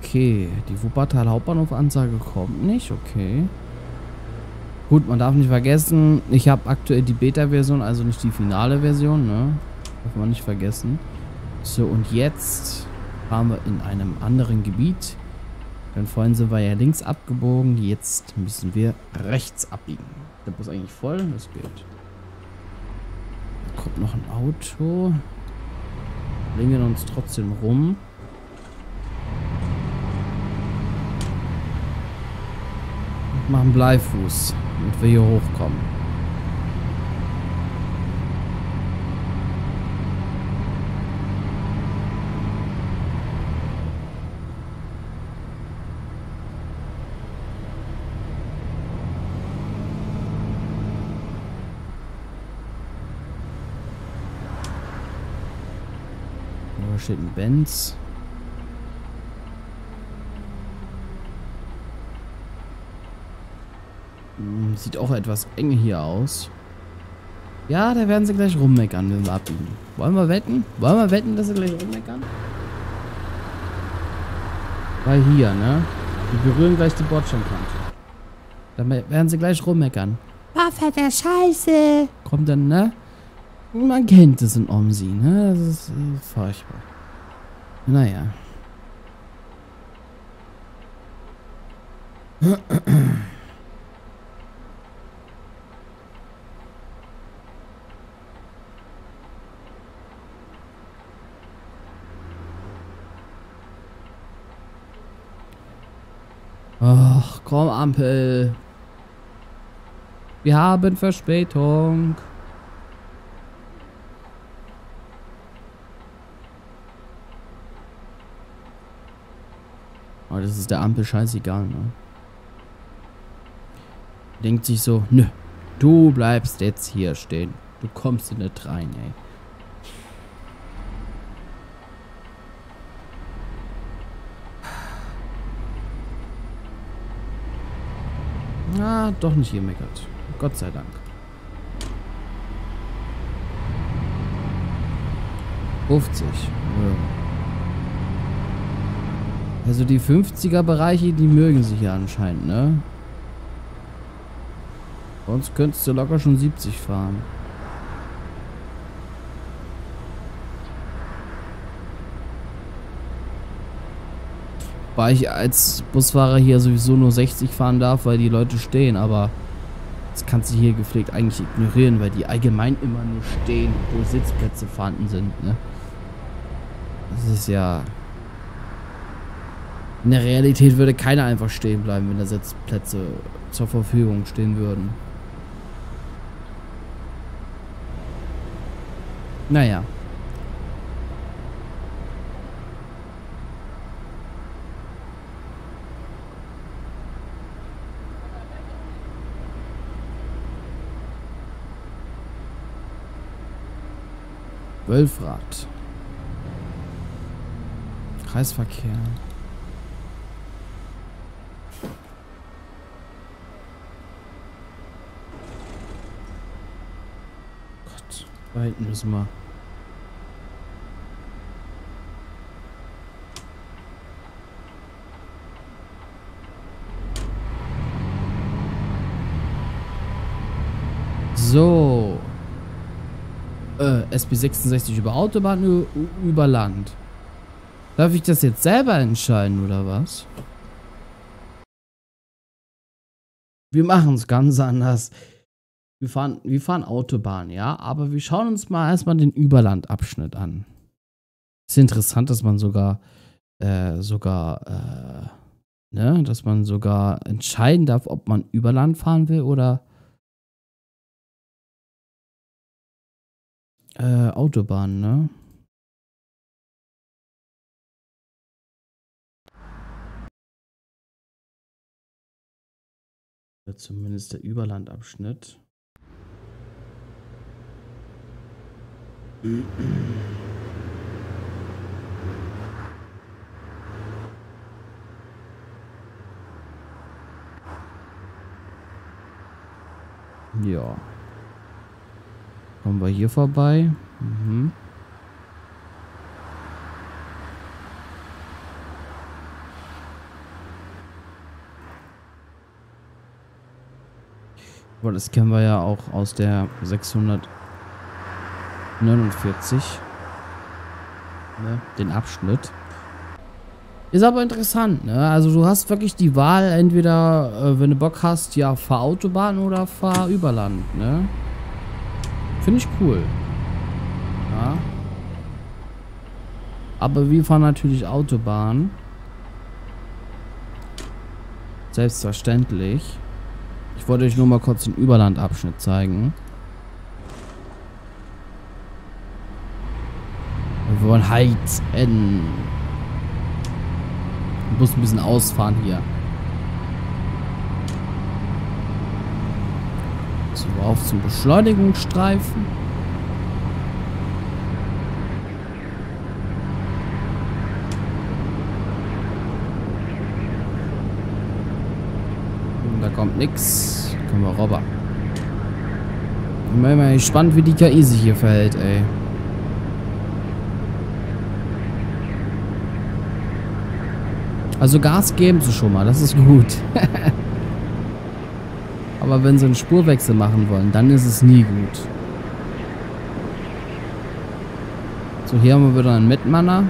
Okay, die Wuppertal Hauptbahnhof-Ansage kommt nicht, okay. Gut, man darf nicht vergessen, ich habe aktuell die Beta-Version, also nicht die finale Version, ne? Darf man nicht vergessen. So, und jetzt fahren wir in einem anderen Gebiet. Denn vorhin sind wir ja links abgebogen, jetzt müssen wir rechts abbiegen. Der Bus ist eigentlich voll, das geht. Kommt noch ein Auto. Bringen uns trotzdem rum. Und machen Bleifuß, damit wir hier hochkommen. Steht ein Benz. Sieht auch etwas eng hier aus. Ja, da werden sie gleich rummeckern, wenn wir abbiegen. Wollen wir wetten? Wollen wir wetten, dass sie gleich rummeckern? Weil hier, ne? Die berühren gleich die Bordsteinkante. Dann werden sie gleich rummeckern. Boah, fetter Scheiße. Kommt dann, ne? Man kennt es in Omsi, ne? Das ist furchtbar. Naja. Ach, komm, Ampel. Wir haben Verspätung. Aber das ist der Ampel scheißegal, ne? Denkt sich so, nö, du bleibst jetzt hier stehen. Du kommst hier nicht rein, ey. Na, doch nicht gemeckert. Gott sei Dank. Also die 50er-Bereiche, die mögen sich ja anscheinend, ne? Sonst könntest du locker schon 70 fahren. Wobei ich als Busfahrer hier sowieso nur 60 fahren darf, weil die Leute stehen, aber das kannst du hier gepflegt eigentlich ignorieren, weil die allgemein immer nur stehen, wo Sitzplätze vorhanden sind, ne? Das ist ja... In der Realität würde keiner einfach stehen bleiben, wenn da Sitzplätze zur Verfügung stehen würden. Naja. Wölfrath. Kreisverkehr. Gott, weit müssen wir. So. SB66 über Autobahn, über Land. Darf ich das jetzt selber entscheiden, oder was? Wir machen es ganz anders. Wir fahren Autobahn, ja, aber wir schauen uns mal erstmal den Überlandabschnitt an. Ist interessant, dass man sogar, ne, dass man sogar entscheiden darf, ob man Überland fahren will oder Autobahn, ne? Zumindest der Überlandabschnitt. Ja. Kommen wir hier vorbei? Mhm. Aber das kennen wir ja auch aus der 649. Ne? Den Abschnitt. Ist aber interessant, ne? Also du hast wirklich die Wahl, entweder, wenn du Bock hast, ja, fahr Autobahn oder fahr Überland, ne? Finde ich cool. Ja. Aber wir fahren natürlich Autobahn. Selbstverständlich. Ich wollte euch nur mal kurz den Überlandabschnitt zeigen. Wir wollen heizen. Den Bus ein bisschen ausfahren hier. So, auf zum Beschleunigungsstreifen. Da kommt nix. Da kommen wir rüber. Ich bin mal gespannt, wie die KI sich hier verhält, ey. Also Gas geben sie schon mal, das ist gut. Aber wenn sie einen Spurwechsel machen wollen, dann ist es nie gut. So, hier haben wir wieder einen Mettmanner.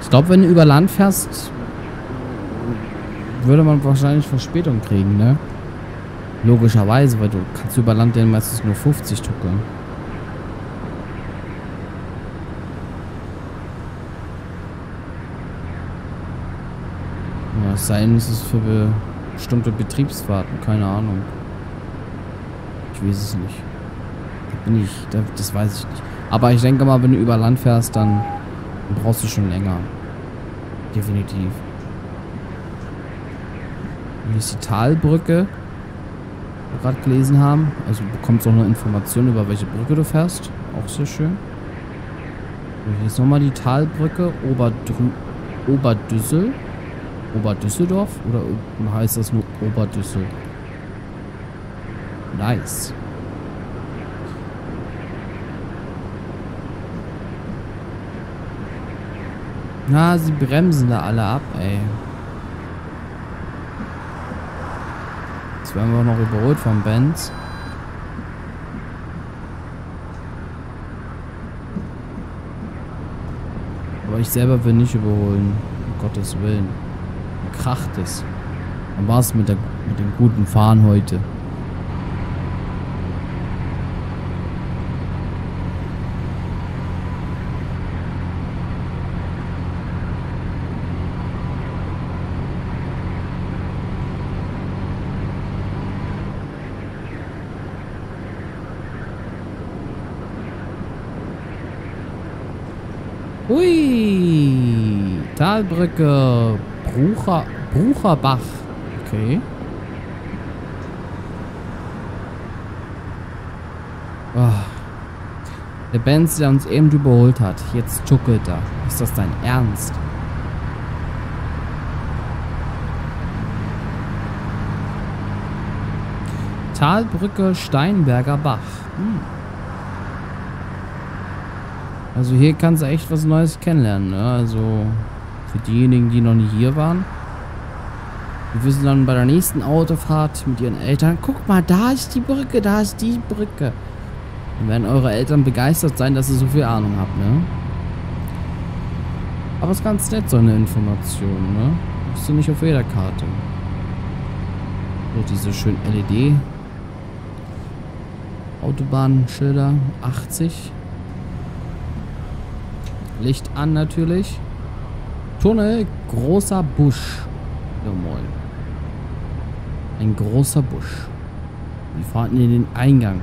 Ich glaube, wenn du über Land fährst, würde man wahrscheinlich Verspätung kriegen, ne? Logischerweise, weil du kannst über Land ja meistens nur 50 tuckeln. Ja, es sei denn, es ist für bestimmte Betriebsfahrten, keine Ahnung. Ich weiß es nicht. Da bin ich, das weiß ich nicht. Aber ich denke mal, wenn du über Land fährst, dann brauchst du schon länger. Definitiv. Hier ist die Talbrücke, die wir gerade gelesen haben. Also du bekommst auch noch Informationen, über welche Brücke du fährst. Auch sehr schön. Und hier ist nochmal die Talbrücke Oberdüssel. Oberdüsseldorf? Oder heißt das nur Oberdüssel? Nice. Na, sie bremsen da alle ab, ey. Jetzt werden wir auch noch überholt vom Benz. Aber ich selber will nicht überholen. Um Gottes Willen. Dann kracht es. Dann war es mit dem guten Fahren heute. Hui! Talbrücke Brucher Bach. Okay. Oh. Der Benz, der uns eben überholt hat. Jetzt tuckelt er. Ist das dein Ernst? Talbrücke Steinberger Bach. Hm. Also hier kannst du echt was Neues kennenlernen, ne? Also für diejenigen, die noch nie hier waren. Die wissen dann bei der nächsten Autofahrt mit ihren Eltern, guck mal, da ist die Brücke, da ist die Brücke. Dann werden eure Eltern begeistert sein, dass ihr so viel Ahnung habt, ne? Aber es ist ganz nett, so eine Information, ne? Bist du nicht auf jeder Karte. So, diese schönen LED Autobahnschilder, 80. Licht an natürlich. Tunnel, großer Busch. Jawohl. Ein großer Busch. Wir fahren in den Eingang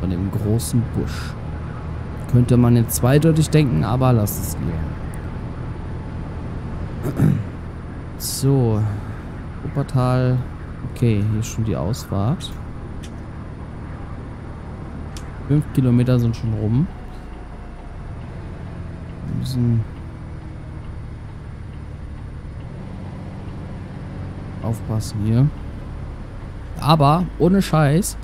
von dem großen Busch. Könnte man jetzt zweideutig denken, aber lasst es lieber. So. Wuppertal. Okay, hier ist schon die Ausfahrt. 5 Kilometer sind schon rum. Aufpassen hier. Aber ohne Scheiß,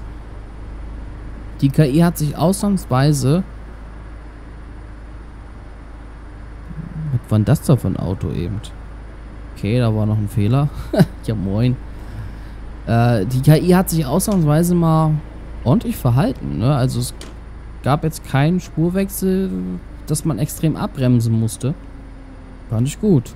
die KI hat sich ausnahmsweise. Was war denn das da für ein Auto eben? Okay, da war noch ein Fehler. Ja, moin. Die KI hat sich ausnahmsweise mal ordentlich verhalten, ne? Also es gab jetzt keinen Spurwechsel, dass man extrem abbremsen musste. War nicht gut.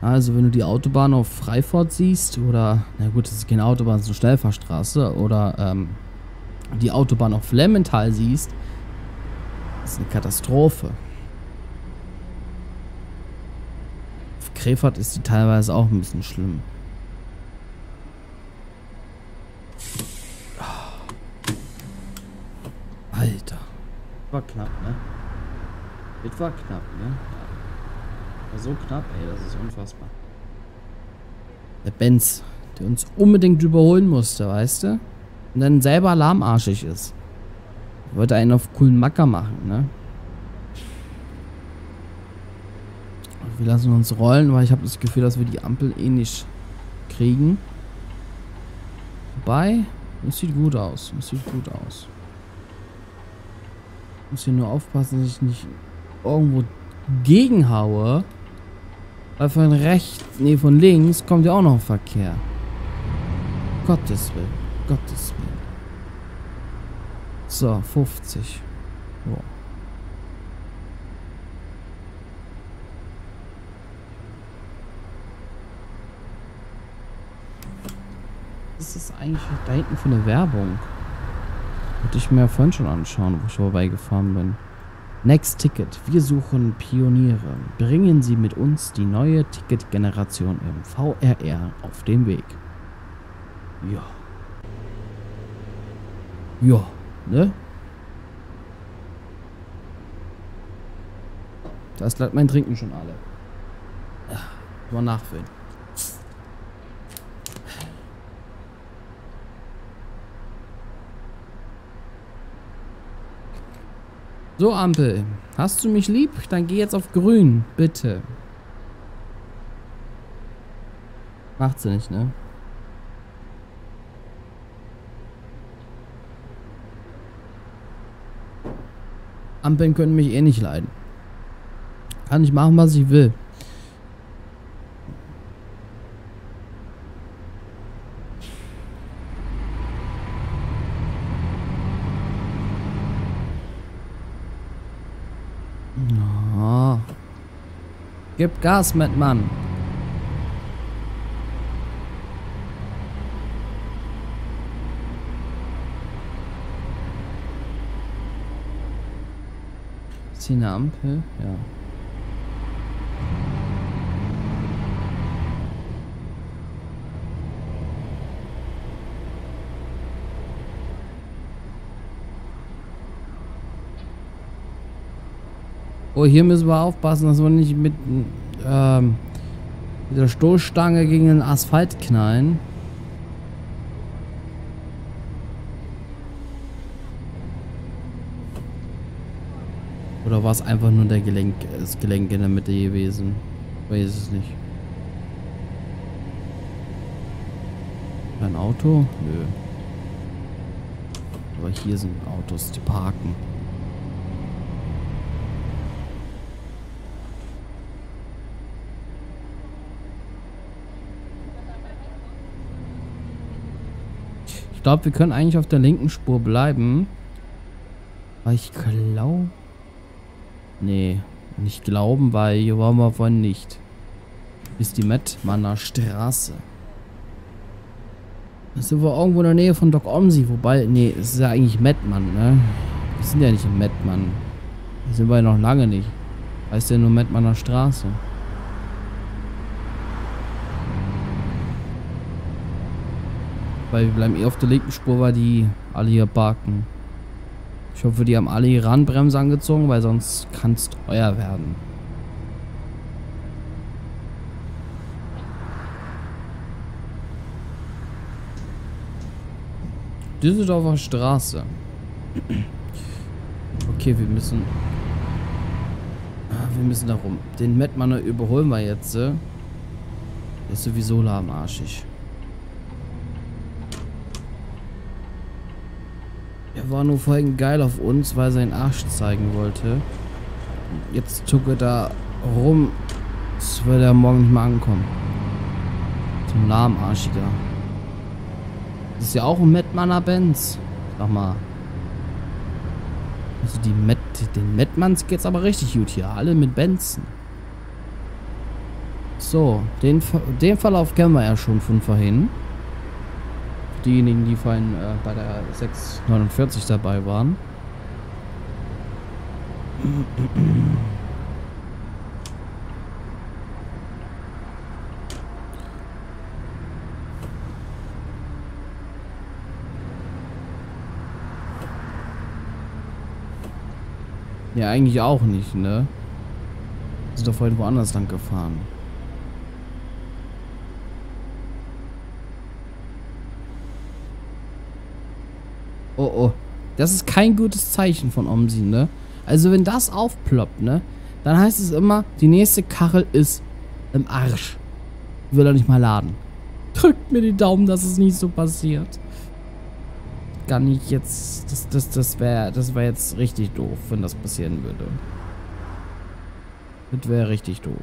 Also wenn du die Autobahn auf Freifahrt siehst oder, na gut, das ist keine Autobahn, das ist eine Schnellfahrstraße, oder die Autobahn auf Lemmental siehst, ist eine Katastrophe. Auf Krefeld ist die teilweise auch ein bisschen schlimm. Alter. War knapp, ne? Das war knapp, ne? War so knapp, ey, das ist unfassbar. Der Benz, der uns unbedingt überholen musste, weißt du? Und dann selber lahmarschig ist. Wollte einen auf coolen Macker machen, ne? Und wir lassen uns rollen, weil ich habe das Gefühl, dass wir die Ampel eh nicht kriegen. vorbei. Das sieht gut aus. Das sieht gut aus. Ich muss hier nur aufpassen, dass ich nicht irgendwo gegenhaue. Weil von rechts, nee, von links kommt ja auch noch Verkehr. Gottes Willen. Gottes Willen. So, 50. Wow. Was ist das eigentlich da hinten für eine Werbung? Wollte ich mir ja vorhin schon anschauen, wo ich vorbeigefahren bin. Next Ticket. Wir suchen Pioniere. Bringen Sie mit uns die neue Ticketgeneration im VRR auf den Weg. Ja. Ja, ne? Da ist mein Trinken schon alle. Mal nachfüllen. So, Ampel. Hast du mich lieb? Dann geh jetzt auf grün. Bitte. Macht sie nicht, ne? Ampeln können mich eh nicht leiden. Kann ich machen, was ich will. Oh. Gib Gas, Mettmann. Ist hier eine Ampel? Ja. Oh, hier müssen wir aufpassen, dass wir nicht mit der Stoßstange gegen den Asphalt knallen. Oder war es einfach nur der das Gelenk in der Mitte gewesen? Weiß es nicht. Ein Auto? Nö. Aber hier sind Autos, die parken. Ich glaube, wir können eigentlich auf der linken Spur bleiben. Weil ich glaube... Nee, nicht glauben, weil hier waren wir vorhin nicht. Ist die Mettmanner Straße. Da sind wir irgendwo in der Nähe von Doc Omsi, wobei... Nee, es ist ja eigentlich Mettmann, ne? Wir sind ja nicht in Mettmann. Da sind wir ja noch lange nicht. Heißt ja nur Mettmanner Straße. Weil wir bleiben eh auf der linken Spur, weil die alle hier parken. Ich hoffe, die haben alle ihre Handbremse angezogen, weil sonst kann es teuer werden. Düsseldorfer Straße. Okay, wir müssen da rum. Den Mettmanner überholen wir jetzt. Der ist sowieso lahmarschig. Er war nur vorhin geil auf uns, weil er seinen Arsch zeigen wollte. Jetzt zuckt er da rum. Das wird er morgen nicht mehr ankommen. Zum lahmarschiger. Das ist ja auch ein Mettmanner Benz. Sag mal. Also den Mettmanns geht's aber richtig gut hier. Alle mit Benzen. So, den Verlauf kennen wir ja schon von vorhin. Diejenigen, die vorhin bei der 649 dabei waren. Ja, eigentlich auch nicht, ne? Wir sind doch vorhin woanders lang gefahren. Oh, oh. Das ist kein gutes Zeichen von OMSI, ne? Also, wenn das aufploppt, ne? Dann heißt es immer, die nächste Kachel ist im Arsch. Will er nicht mal laden. Drückt mir die Daumen, dass es nicht so passiert. gar nicht jetzt... Das wäre jetzt richtig doof, wenn das passieren würde. Das wäre richtig doof.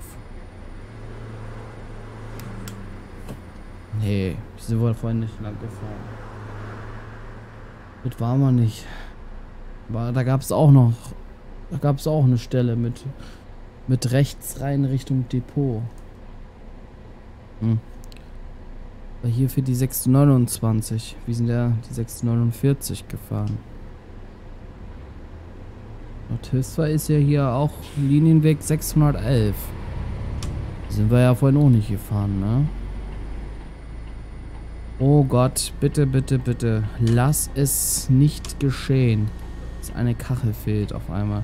Nee, sie wurde vorhin nicht lang gefahren. Das war man nicht. Aber da gab es auch noch... Da gab es auch eine Stelle mit rechts rein Richtung Depot. Hm. War hier für die 629. Wir sind ja die 649 gefahren. Nordhilswald ist ja hier auch Linienweg 611. Da sind wir ja vorhin auch nicht gefahren, ne? Oh Gott, bitte, bitte, bitte. Lass es nicht geschehen. Dass eine Kachel fehlt auf einmal.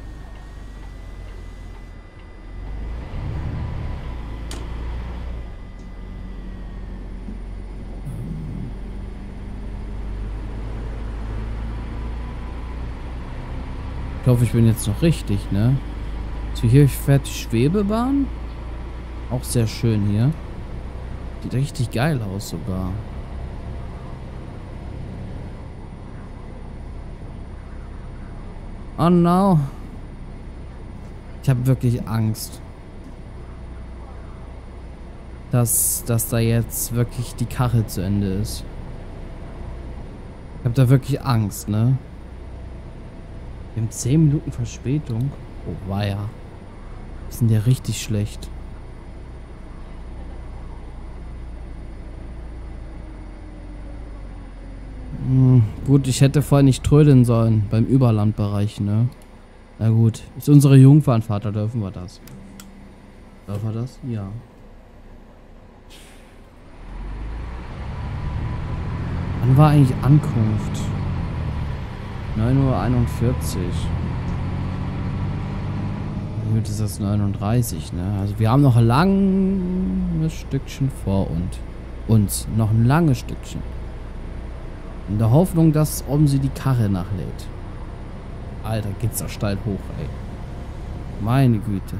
Ich hoffe, ich bin jetzt noch richtig, ne? So, hier fährt die Schwebebahn. Auch sehr schön hier. Sieht richtig geil aus sogar. Oh no. Ich habe wirklich Angst, dass da jetzt wirklich die Kachel zu Ende ist. Ich habe da wirklich Angst, ne? Wir haben 10 Minuten Verspätung. Oh weia. Wir sind ja richtig schlecht. Gut, ich hätte vorher nicht trödeln sollen beim Überlandbereich, ne? Na gut, ist unsere Jungfernfahrt, da dürfen wir das. Dürfen wir das? Ja. Wann war eigentlich Ankunft? 9:41 Uhr. Damit ist das 39, ne? Also wir haben noch ein langes Stückchen vor uns. Noch ein langes Stückchen. In der Hoffnung, dass OMSI die Karre nachlädt. Alter, geht's da steil hoch, ey. Meine Güte.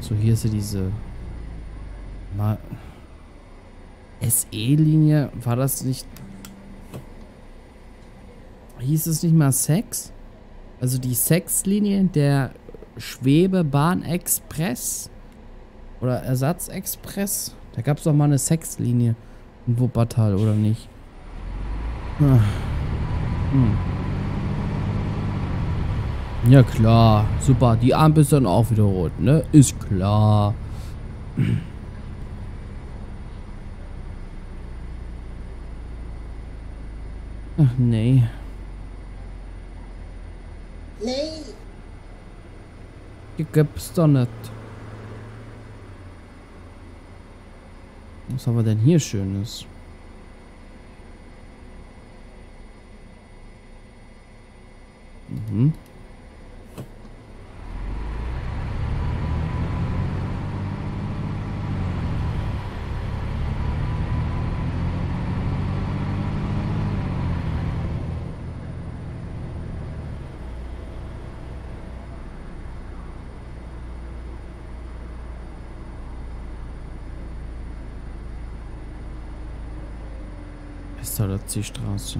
So, hier ist ja diese... SE-Linie, war das nicht... Hieß es nicht mal 6? Also die 6-Linie der... Schwebebahn-Express oder Ersatzexpress. Da gab es doch mal eine Sexlinie in Wuppertal, oder nicht? Hm. Ja klar, super. Die Ampel ist dann auch wieder rot, ne? Ist klar. Ach nee. Nee. Die gibt's doch nicht. Was haben wir denn hier Schönes? Mhm. Straße.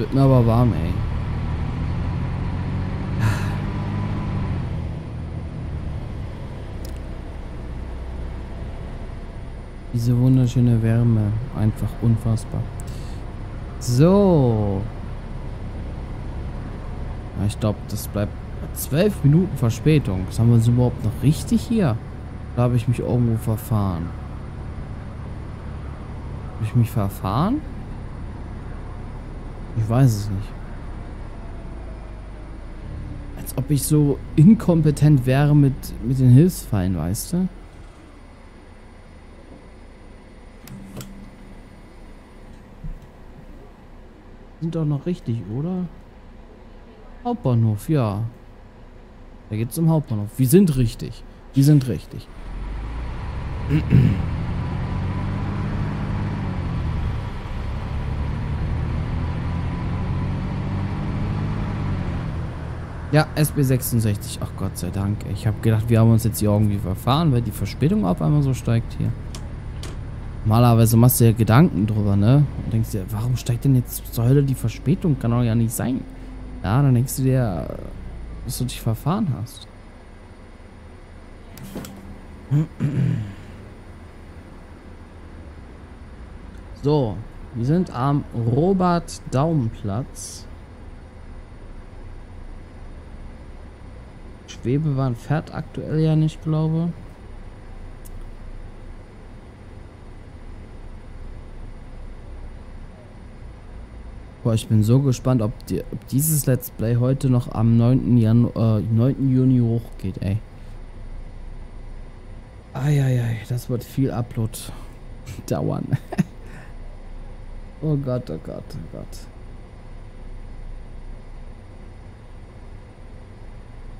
Wird mir aber warm, ey. Diese wunderschöne Wärme. Einfach unfassbar. So. Ja, ich glaube, das bleibt 12 Minuten Verspätung. Haben wir uns überhaupt noch richtig hier? Da habe ich mich irgendwo verfahren. Habe ich mich verfahren? Ich weiß es nicht. Als ob ich so inkompetent wäre mit den Hilfsfällen, weißt du? Sind doch noch richtig, oder? Hauptbahnhof, ja. Da geht's zum Hauptbahnhof. Wir sind richtig. Wir sind richtig. Ja, SB66. Ach Gott sei Dank. Ich habe gedacht, wir haben uns jetzt hier irgendwie verfahren, weil die Verspätung auf einmal so steigt hier. Normalerweise machst du ja Gedanken drüber, ne? Und denkst dir, warum steigt denn jetzt zur Hölle die Verspätung? Kann doch ja nicht sein. Ja, dann denkst du dir, dass du dich verfahren hast. So, wir sind am Robert-Daumen-Platz. Schwebebahn fährt aktuell ja nicht, glaube. Boah, ich bin so gespannt, ob dieses Let's Play heute noch am 9. Juni hochgeht, ey. Eieiei, das wird viel Upload dauern. Oh Gott, oh Gott, oh Gott.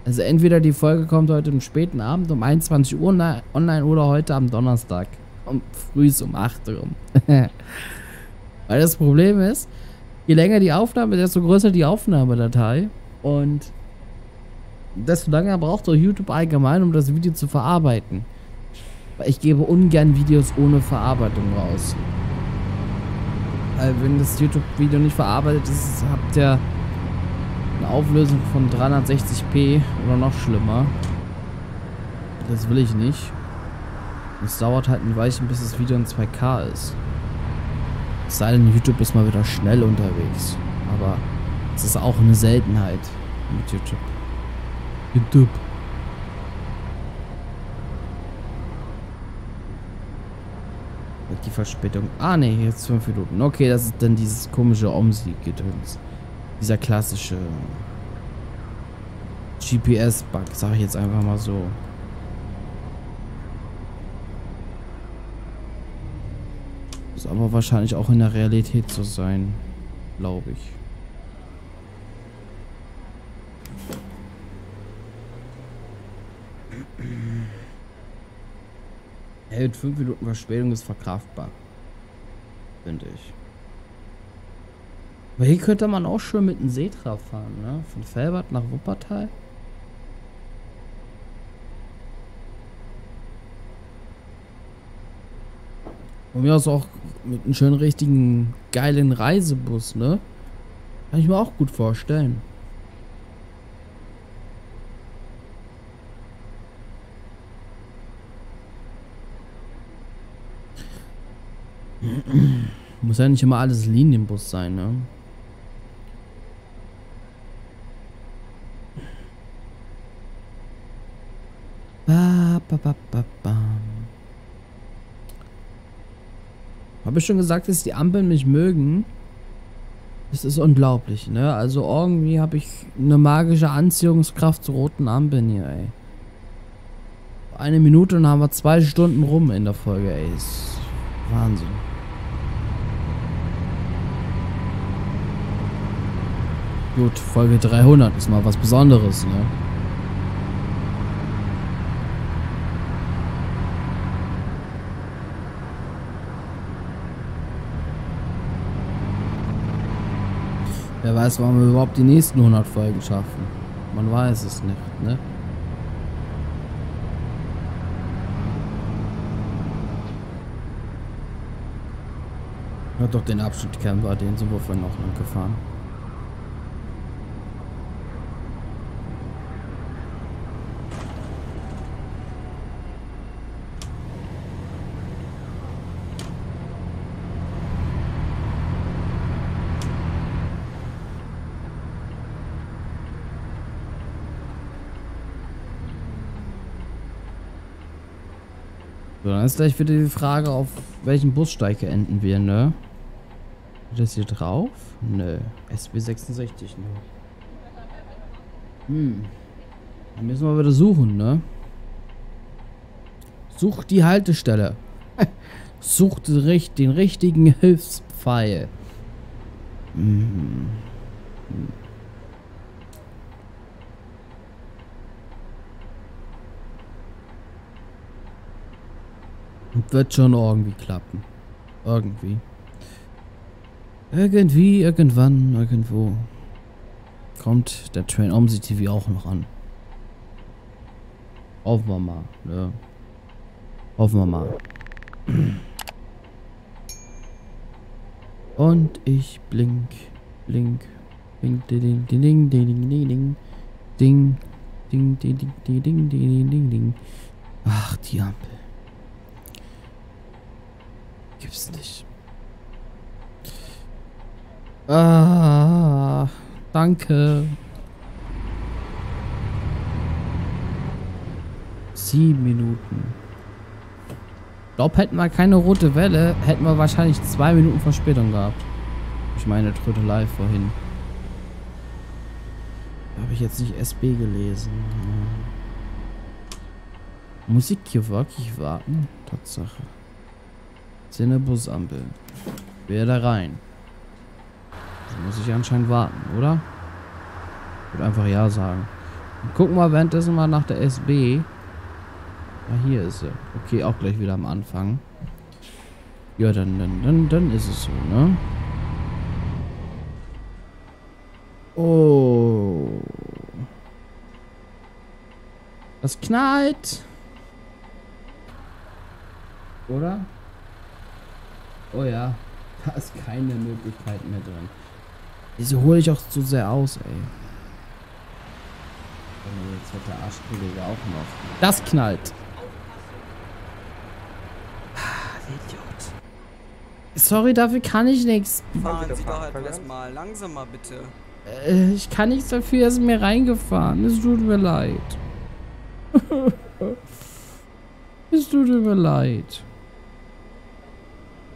Also entweder die Folge kommt heute im späten Abend um 21 Uhr online oder heute am Donnerstag. Früh um 8 Uhr. Weil das Problem ist, je länger die Aufnahme, desto größer die Aufnahmedatei. Und desto länger braucht doch YouTube allgemein, um das Video zu verarbeiten. Weil ich gebe ungern Videos ohne Verarbeitung raus. Weil wenn das YouTube-Video nicht verarbeitet ist, habt ihr eine Auflösung von 360p oder noch schlimmer. Das will ich nicht. Es dauert halt ein Weilchen, bis das Video in 2K ist. Es sei denn, YouTube ist mal wieder schnell unterwegs. Aber es ist auch eine Seltenheit mit YouTube. YouTube. Die Verspätung. Ah, ne, jetzt 5 Minuten. Okay, das ist dann dieses komische OMSI-Gedöns. Dieser klassische GPS-Bug, sag ich jetzt einfach mal so. Ist aber wahrscheinlich auch in der Realität so sein, glaube ich. Hey, mit 5 Minuten Verspätung ist verkraftbar. Finde ich. Aber hier könnte man auch schön mit dem Setra fahren, ne? Von Velbert nach Wuppertal. Und mir ist auch mit einem schönen, richtigen, geilen Reisebus, ne? Kann ich mir auch gut vorstellen. Muss ja nicht immer alles Linienbus sein, ne? Ba, ba, ba, ba, ba. Habe ich schon gesagt, dass die Ampeln mich mögen? Es ist unglaublich, ne? Also irgendwie habe ich eine magische Anziehungskraft zu roten Ampeln hier, ey. Eine Minute und haben wir 2 Stunden rum in der Folge, ey. Ist Wahnsinn. Gut, Folge 300 ist mal was Besonderes, ne? Wer weiß, wann wir überhaupt die nächsten 100 Folgen schaffen. Man weiß es nicht, ne? Hört doch den Abschnitt Camper, den sind wir vorhin auch lang gefahren. So, dann ist gleich wieder die Frage, auf welchen Bussteig enden wir, ne? Ist das hier drauf? Nö. SB66, ne? Hm. Dann müssen wir wieder suchen, ne? Such die Haltestelle. Such den richtigen Hilfspfeil. Wird schon irgendwie klappen. Irgendwie. Irgendwie, irgendwann, irgendwo. Kommt der TrainOmsiTV auch noch an. Hoffen wir mal. Ne? Hoffen wir mal. Und ich blink, blink, blink, ding, ding, ding, ding, ding, ding, ding, ding, ding, ding, ding, ding, ding, ding. Ach, die Ampel. Gibt's nicht. Ah, danke. Sieben Minuten. Ich glaube, hätten wir keine rote Welle, hätten wir wahrscheinlich 2 Minuten Verspätung gehabt. Ich meine, Trödelei vorhin. Habe ich jetzt nicht SB gelesen. Muss ich hier wirklich warten? Tatsache. Busampel. Wer da rein? Also muss ich anscheinend warten, oder? Ich würde einfach ja sagen. Und gucken wir währenddessen mal nach der SB. Ah, hier ist sie. Okay, auch gleich wieder am Anfang. Ja, dann ist es so, ne? Oh. Das knallt. Oder? Oh ja, da ist keine Möglichkeit mehr drin. Wieso hole ich auch zu sehr aus, ey? Oh, jetzt wird der Arschkollege auch noch. Das knallt! Ah, Idiot. Sorry, dafür kann ich nichts. Fahren Sie doch etwas mal langsamer, bitte. Ich kann nichts dafür, dass mir reingefahren. Es tut mir leid. Es tut mir leid.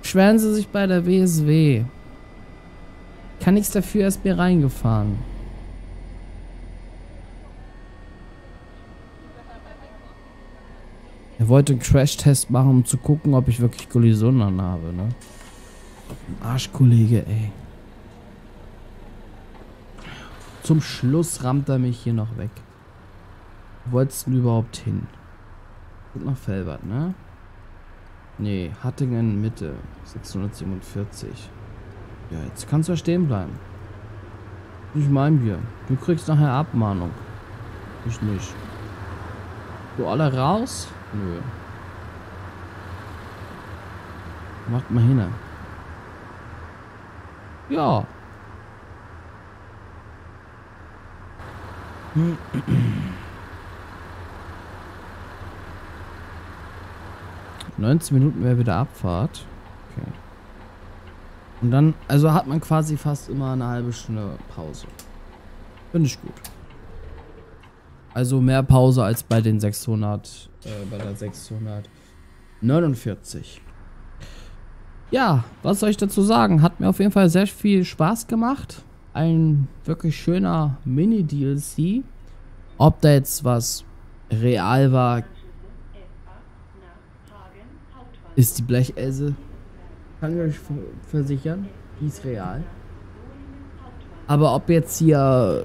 Beschweren Sie sich bei der WSW. Ich kann nichts dafür, SB reingefahren. Er wollte einen Crash-Test machen, um zu gucken, ob ich wirklich Kollisionen habe, ne? Arschkollege, ey. Zum Schluss rammt er mich hier noch weg. Wo wolltest du denn überhaupt hin? Gut nach Velbert, ne? Nee, Hattingen Mitte, 647. Ja, jetzt kannst du ja stehen bleiben. Ich meine hier, du kriegst nachher Abmahnung. Ich nicht. Du alle raus? Nö. Macht mal hin. Ja. Hm. 19 Minuten wäre wieder Abfahrt. Okay. Und dann, also hat man quasi fast immer eine halbe Stunde Pause. Finde ich gut. Also mehr Pause als bei den 600, bei der 649. Ja, was soll ich dazu sagen? Hat mir auf jeden Fall sehr viel Spaß gemacht. Ein wirklich schöner Mini-DLC. Ob da jetzt was real war, ist die Blechelse, kann ich euch versichern, die ist real. Aber ob jetzt hier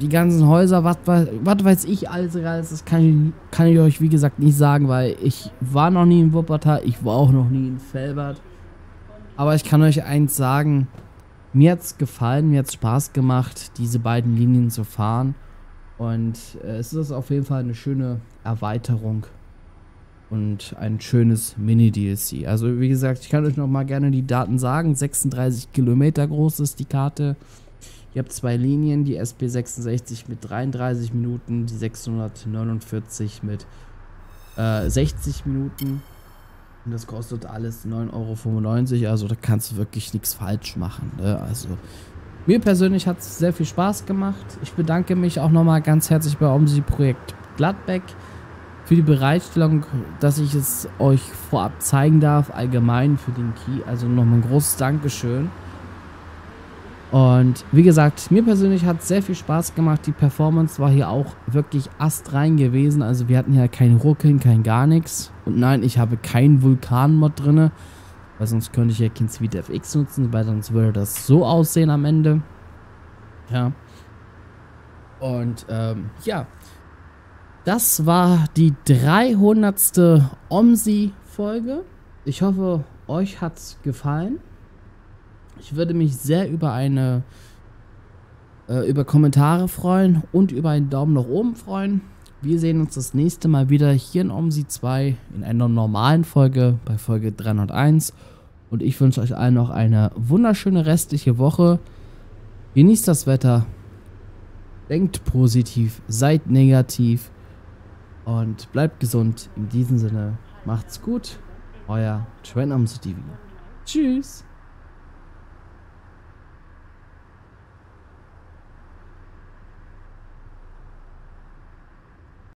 die ganzen Häuser, was weiß ich, alles real ist, das kann ich euch wie gesagt nicht sagen, weil ich war noch nie in Wuppertal, ich war auch noch nie in Velbert. Aber ich kann euch eins sagen, mir hat's gefallen, mir hat's Spaß gemacht, diese beiden Linien zu fahren. Und es ist auf jeden Fall eine schöne Erweiterung. Und ein schönes Mini-DLC. Also wie gesagt, ich kann euch noch mal gerne die Daten sagen. 36 Kilometer groß ist die Karte. Ihr habt 2 Linien, die SB66 mit 33 Minuten, die 649 mit 60 Minuten. Und das kostet alles 9,95 Euro. Also da kannst du wirklich nichts falsch machen, ne? Also mir persönlich hat es sehr viel Spaß gemacht. Ich bedanke mich auch noch mal ganz herzlich bei OMSI Projekt Gladbeck für die Bereitstellung, dass ich es euch vorab zeigen darf, allgemein für den Key. Also nochmal ein großes Dankeschön. Und wie gesagt, mir persönlich hat es sehr viel Spaß gemacht. Die Performance war hier auch wirklich astrein gewesen. Also wir hatten ja kein Ruckeln, kein gar nichts. Und nein, ich habe keinen Vulkan-Mod drin. Weil sonst könnte ich ja kein SweetFX nutzen, weil sonst würde das so aussehen am Ende. Ja. Und ja. Das war die 300. OMSI-Folge. Ich hoffe, euch hat's gefallen. Ich würde mich sehr über eine über Kommentare freuen und über einen Daumen nach oben freuen. Wir sehen uns das nächste Mal wieder hier in OMSI 2 in einer normalen Folge bei Folge 301. Und ich wünsche euch allen noch eine wunderschöne restliche Woche. Genießt das Wetter. Denkt positiv, seid negativ und bleibt gesund. In diesem Sinne, macht's gut. Euer TrainOmsiTV. Tschüss.